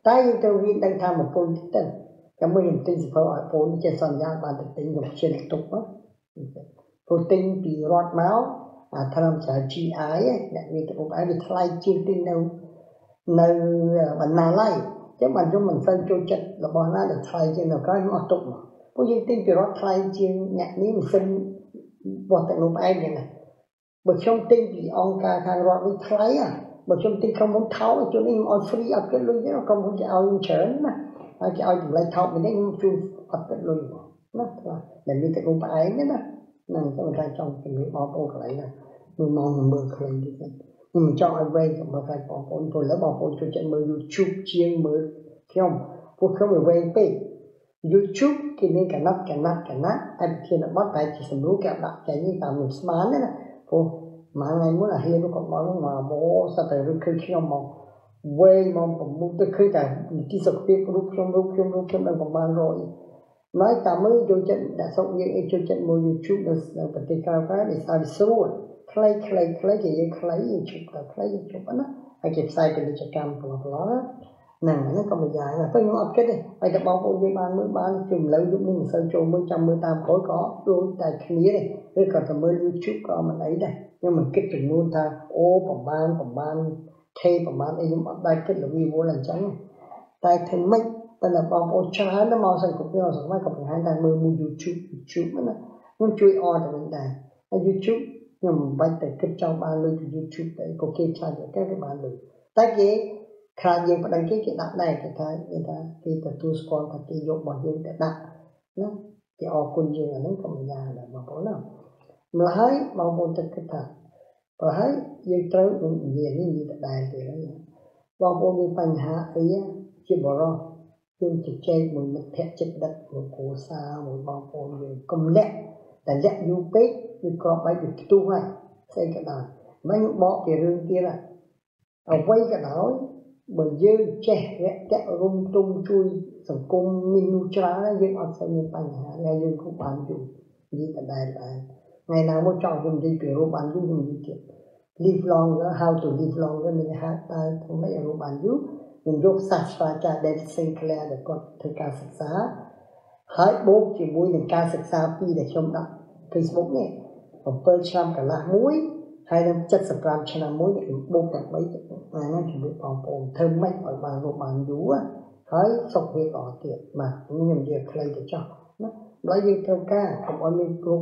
tại vì tôi viên đang tham một phun tích tận cảm ơn niềm tin sự phá hoại phun trên sàn nhà bạn được tính được trên tục đó phun tinh bị rót máu tham gia chi ái đặc biệt là cũng phải bị thay chi tinh nơi bản nào lại chứ bản chúng mình phân cho chặt là bọn nó được thay trên nào cái nó tục mà phun tinh bị rót thay trên nhạc ní mình phân vào tận lúc ai này này bởi trong tinh bị ông ca khang rót với thay mà trong tinh không muốn tháo cho nên on free ở cái lưng nó không muốn chịu chén mà chịu dùng lại tháo mình nên chun ở cái lưng nó là mình cái ông ấy nữa nè cho người ta trong cái miếng bò bột lại này mình mong mình mưa khơi đi mình cho ai về cũng mà phải bỏ bột rồi lấy bỏ bột cho chạy mưa YouTube chiên mưa không phút không được về pe YouTube thì nên cả nắp anh kia là bắt tay chỉ sầm lú kẹo đặt cái như cả một smart đấy nè mà ngày muốn là hiền nó còn nói mà bố sao tại lúc khi ông mong quay mong còn muốn tới khi cả kỹ thuật tiếp lúc trong đang còn ban rồi nói cả mới chương trình đã xong những cái chương trình mua YouTube là phải tìm cao cái để sao sửa clay gì chụp đó hay chụp sai thì chụp cam của nó nàng nó còn một dài là phải ngó cái này phải tập bao nhiêu ban chừng lâu lúc mình sơn trộn 118 khối có luôn tại cái nghĩa này rồi còn tầm mới YouTube có mình ấy đây nhưng mình kết chừng luôn ta ô phòng ban thay phòng ban ấy mà đại kết là vì vô lần trắng tại thêm mấy tên là bao ô chả nó màu xanh cũng nhau rồi mai còn hai đang mơ mua YouTube nữa muốn chui o thì mình đài YouTube nhưng mình bay tại kết trong ban lên YouTube đấy có kê tra được các cái bạn được tại cái Khai dương có đăng ký cái đặt này thì cái người ta khi tập tu con và khi dụng bọn dương để đặt nó thì ở quân dương là nó còn nhà là mà bố nào mà hãy mong muốn thật cái thật và hãy dương trấu cũng về những gì đặt này thì nó mong muốn cái phần hạ ấy chỉ bỏ ra dương chỉ chơi một mặt thẻ chất đất một cổ xa một mong muốn về công lệ là dạng du bếp như có bái được tu hoài xây cái đàn mấy bỏ cái rương kia là ở quay cái đảo bởi dư trẻ chạy rung tung chui sống cung minh trá dương ăn sâu như bằng hả ngay dương cũng bán dùng đi cả đài lại ngày nào muốn chọn dùng đi kiểu bán dùng dùng đi live long đó how to live long đó mình hát ai không mấy ở bán dùng mình rút sạch và trả đẹp sinh clear để con thời ca sạch xá hãy bố chỉ mũi để ca sạch xá đi để chống đọc Facebook này ở bơ trăm cả lạ mũi hay là chất sập ram cho nên mối những bông đẹp mấy này nó chỉ biết bỏng bồn thơm mạnh ở bàn ruộng bàn dú á thấy sọc về cỏ tiệt mà nhiều việc lấy để cho nó lấy gì theo ca không có nên rốt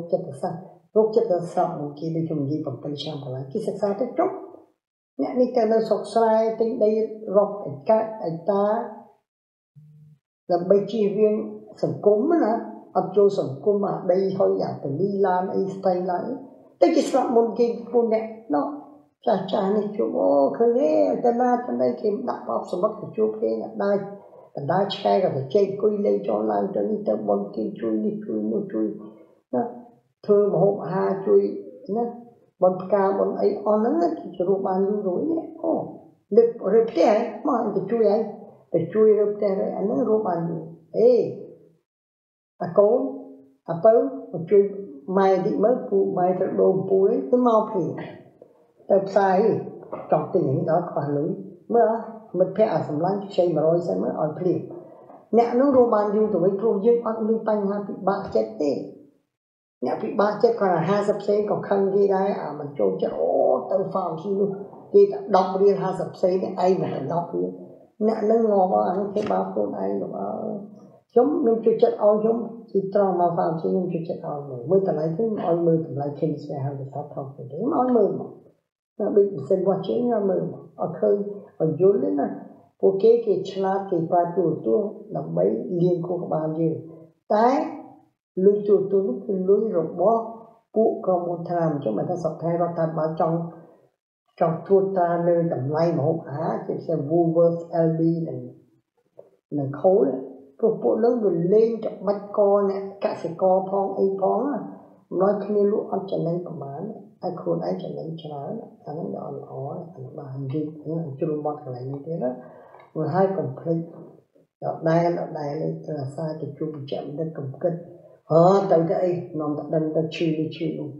chất là sao một khi đi chung gì bằng tay sang còn lại khi sạch sẽ tới chốt nhẽ đi cái nó sọc sai tính đây rọc ảnh cát ảnh ta làm bây chi riêng sầm cốm á ăn trâu sầm cốm mà đây thôi giả từ đi lan ấy tay lại tất cả các môn kinh phun đẹp nó cha này chú ô khơi thế ta na ta đây kiếm đặt bọc số mất của chú thế là đây là đa che cả phải chơi cùi lên cho lan cho đi ta môn kinh chui nó thưa mà hôm ha chui nó môn ca môn ấy on nó thì chú ban luôn rồi nhé ô được rồi thế mà anh phải chui rồi thế rồi anh nó rồi ban luôn ê à cố à bấu mà chui mai thì mới phụ mai thật đồn phụ ấy cứ mau thì tập sai trong tình hình đó còn lưỡi mới mất phe ở sầm lăng chơi mà rồi sẽ mới ở phim nhẹ nó đồ bàn dùng tụi mình thu dương ăn linh banh ha bị bạ chết đi nhẹ bị bạ chết còn là hai sập xế còn khăn ghi đây à mình trôi chết ô tao phàm chi luôn ghi đọc đi hai sập xế này ai mà đọc đi nhẹ nó ngò vào ăn cái ba con anh rồi chúng mình chưa chết ao chúng chỉ tròn màu vàng chứ mình chưa chết ao rồi mới tận lấy thứ ao mưa tận lấy kinh sẽ hàng được sáu thòng thì đúng ao mưa mà nó bị sinh hoạt chế nó mưa mà ở khơi ở dưới đấy nè ok cái chla cái ba tuổi tuổi là mấy liên cô các bạn gì tái lưỡi tuổi tuổi thì lưỡi rộng bó cụ còn một thàm chứ mà ta sập thay vào thàm bán trong trong thua ta nơi đầm lay mà hộp á thì sẽ Woolworth LB này là khấu đấy phục vụ lớn rồi lên trọng bách con nè cả sẽ co phong ấy phong à nói khi lúc ăn chả nên cầm bán ai khôn ai chả nên chả ăn nó ăn ó ăn bà hành gì ăn chua mọt cái này như thế đó rồi hai cầm plate đọt đai lên là sai thì chua bị chạm đất cầm cân tới đây nằm đặt đần ta chui luôn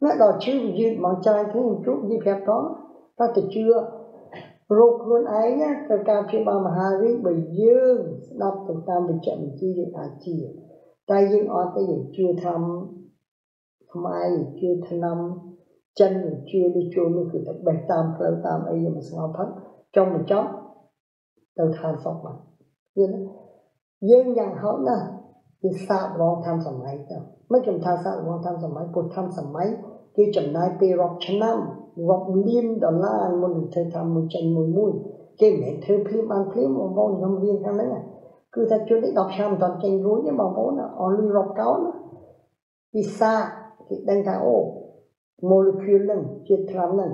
nó đòi chui như món trai thế một chút như phép đó ta thì chưa rốt luôn ấy nhá, các ca phi ba Mahari bởi dương đọc từ ta bị chậm chi để ta chỉ, ta dương ở cái gì chưa thăm, mai chưa thăm, chân mình chưa đi chùa mình cứ tập bạch tam phơi tam ấy mà sao thất trong một chốc, đầu tham sọc mặt, dương dạng hậu nè, thì sao lo tham sầm máy đâu, mấy chồng tham sao lo tham sầm máy, cuộc tham sầm máy kia chậm nay tê rọc chân năm. Vọc liêm đó là mình thầy thầm một chân mùi mùi cái mẹ thơ phim ăn phim một bông nhóm viên khăn đấy à cứ thật chưa đọc xong toàn chân rối với bảo bố nó ở lưu rọc cáo nó đi xa thì đang thả ổ molecule lần chết lắm lần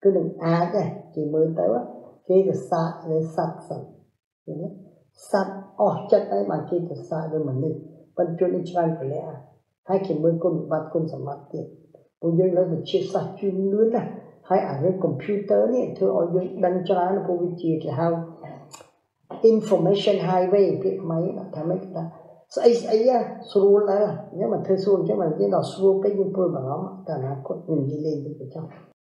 cứ đừng á kìa thì mới tới á khi được xa để sạch sạch sạch ổ chất ấy mà khi được xa rồi mà mình vẫn chưa đi chăn của lẽ à hay khi mới cùng bắt cùng sẵn mặt kìa ông dân nói mình chia sạch chuyên lươn à hay ở cái computer này thưa ông dân đăng cho nó vô vị trí thì hao information highway việc máy là tham mấy cái đó ấy á xuống đấy là nếu mà thưa xuống chứ mà cái đó xuống cái như phơi mà nó cả là cột mình đi lên được cái trong